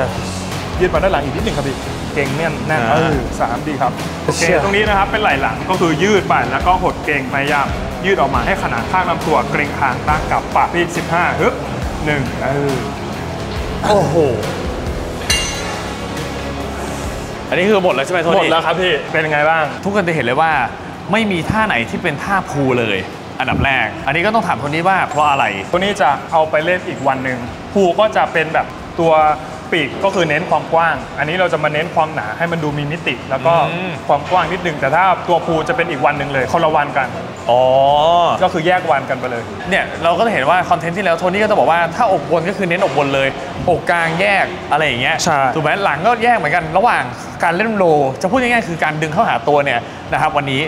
ร์ยืดมาด้านหลังอีกนิดหนึ่งครับพี่เก่งเนี่ยแน่น3ดีครับโอเคตรงนี้นะครับเป็นไหล่หลังก็คือยืดไปแล้วก็หดเก่งพยายามยืดออกมาให้ขนาดข้างลำตัวเกรงคางตั้งกับปากพี่15ฮึบ1โอ้โหอันนี้คือหมดแล้วใช่ไหมโทษทีหมดแล้วครับพี่เป็นยังไงบ้างทุกคนจะเห็นเลยว่าไม่มีท่าไหนที่เป็นท่าพูเลยอันดับแรกอันนี้ก็ต้องถามคนนี้ว่าเพราะอะไรคนนี้จะเอาไปเล่นอีกวันหนึ่งพูก็จะเป็นแบบตัวปีกก็คือเน้นความกว้างอันนี้เราจะมาเน้นความหนาให้มันดูมีมิติแล้วก็ความกว้างนิดนึงแต่ถ้าตัวพูจะเป็นอีกวันหนึ่งเลยคนละวันกันอ๋อก็คือแยกวันกันไปเลยเนี่ยเราก็จะเห็นว่าคอนเทนต์ที่แล้วโทนี่ก็จะบอกว่าถ้าอกบนก็คือเน้นอกบนเลยอกกลางแยกอะไรอย่างเงี้ยถูกไหมหลังก็แยกเหมือนกันระหว่างการเล่นโลจะพูดง่ายๆคือการดึงเข้าหาตัวเนี่ยนะครับวันนี้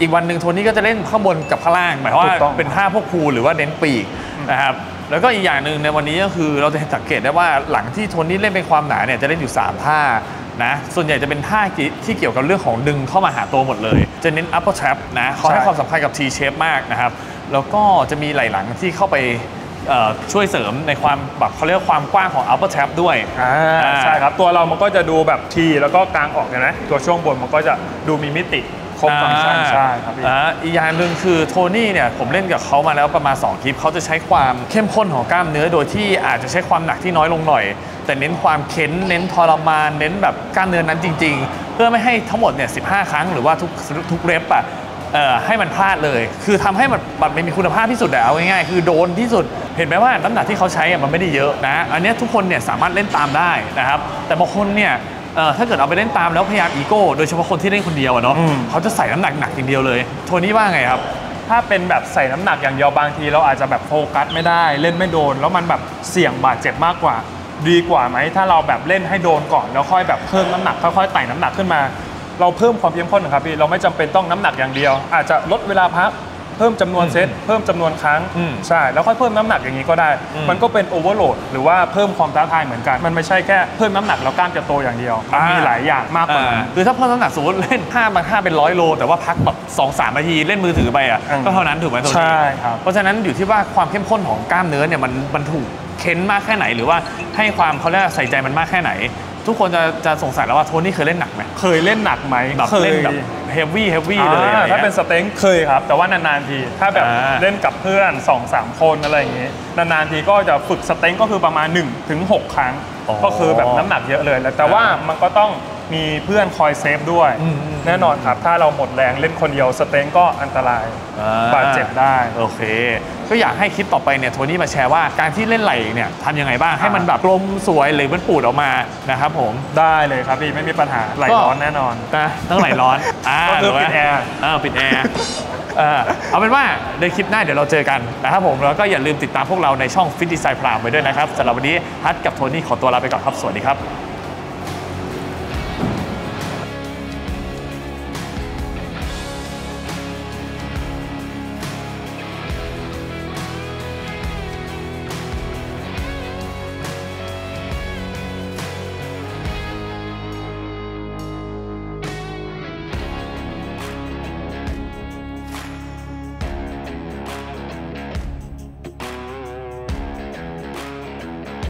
อีกวันหนึ่งโทนี่ก็จะเล่นข้างบนกับข้างล่างหมายว่าเป็นท่าพวกพูหรือว่าเน้นปีกนะครับแล้วก็อีกอย่างหนึ่งในวันนี้ก็คือเราจะสังเกตได้ว่าหลังที่โทนี่เล่นเป็นความหนาเนี่ยจะเล่นอยู่3ท่านะส่วนใหญ่จะเป็นท่าที่เกี่ยวกับเรื่องของดึงเข้ามาหาตัวหมดเลยจะเน้น upper trap นะเขาให้ความสำคัญกับ T shape มากนะครับแล้วก็จะมีไหล่หลังที่เข้าไปช่วยเสริมในความแบบเขาเรียกความกว้างของ upper trap ด้วยใช่ครับตัวเรามันก็จะดูแบบ T แล้วก็กลางออกนะตัวช่วงบนมันก็จะดูมีมิติครบฟังก์ชันใช่ครับอีกอย่างหนึ่งคือโทนี่เนี่ยผมเล่นกับเขามาแล้วประมาณ2คลิปเขาจะใช้ความเข้มข้นของกล้ามเนื้อโดยที่อาจจะใช้ความหนักที่น้อยลงหน่อยแต่เน้นความเค้นเน้นทรมานเน้นแบบกล้ามเนื้อนั้นจริงๆเพื่อไม่ให้ทั้งหมดเนี่ย15ครั้งหรือว่าทุกเรปอ่ะให้มันพลาดเลยคือทำให้มันไม่มีคุณภาพที่สุดแต่เอาง่ายๆคือโดนที่สุดเห็นไหมว่าน้ำหนักที่เขาใช้มันไม่ได้เยอะนะอันนี้ทุกคนเนี่ยสามารถเล่นตามได้นะครับแต่บางคนเนี่ยถ้าเกิดเอาไปเล่นตามแล้วพยายามอีโก้โดยเฉพาะคนที่เล่นคนเดียวเนาะเขาจะใส่น้ำหนักหนักอย่างเดียวเลยโทนี่ว่าไงครับถ้าเป็นแบบใส่น้ำหนักอย่างเดียวบางทีเราอาจจะแบบโฟกัสไม่ได้เล่นไม่โดนแล้วมันแบบเสี่ยงบาดเจ็บมากกว่าดีกว่าไหมถ้าเราแบบเล่นให้โดนก่อนแล้วค่อยแบบเพิ่มน้ำหนักค่อยๆไต่น้ำหนักขึ้นมาเราเพิ่มความเข้มข้นนะครับพี่เราไม่จำเป็นต้องน้ำหนักอย่างเดียวอาจจะลดเวลาพัก เพิ่มจำนวนเซตเพิ่มจำนวนครั้งใช่แล้วค่อยเพิ่มน้ำหนักอย่างนี้ก็ได้มันก็เป็นโอเวอร์โหลดหรือว่าเพิ่มความท้าทายเหมือนกันมันไม่ใช่แค่เพิ่มน้ำหนักแล้วกล้ามจะโตอย่างเดียวมีหลายอย่างมากกว่าคือถ้าเพิ่มน้ำหนักสมมติเล่น5 เป็น100 โลแต่ว่าพักแบบ2-3 นาทีเล่นมือถือไปอ่ะก็เท่านั้นถูกไหมตรงนี้ใช่ครับเพราะฉะนั้นอยู่ที่ว่าความเข้มข้นของกล้ามเนื้อเนี่ยมันถูกเค้นมากแค่ไหนหรือว่าให้ความเขาเรียกใส่ใจมันมากแค่ไหนทุกคนจะสงสัยแล้วว่าโทนี่เคยเล่นหนักไหมเคยเล่นหนักไหมแบบเล่นแบบเฮฟวี่เลยถ้าเป็นสเต็งเคยครับแต่ว่านานๆทีถ้าแบบเล่นกับเพื่อน 2-3 คนอะไรอย่างงี้นานๆทีก็จะฝึกสเต็งก็คือประมาณ 1-6 ครั้งก็คือแบบน้ำหนักเยอะเลยแต่ว่ามันก็ต้องมีเพื่อนคอยเซฟด้วยแน่นอนครับถ้าเราหมดแรงเล่นคนเดียวสเต็งก็อันตรายบาดเจ็บได้โอเคก็อยากให้คลิปต่อไปเนี่ยโทนี่มาแชร์ว่าการที่เล่นไหล่เนี่ยทำยังไงบ้างให้มันแบบกลมสวยหรือมันปูดออกมานะครับผมได้เลยครับพี่ไม่มีปัญหาไหล่ร้อนแน่นอนต้องไหล่ร้อนก็คือปิดแอร์เอาเป็นว่าในคลิปหน้าเดี๋ยวเราเจอกันนะครับผมแล้วก็อย่าลืมติดตามพวกเราในช่องFit Design Primeไว้ด้วยนะครับสำหรับวันนี้ฮัทกับโทนี่ขอตัวลาไปก่อนครับสวัสดีครับ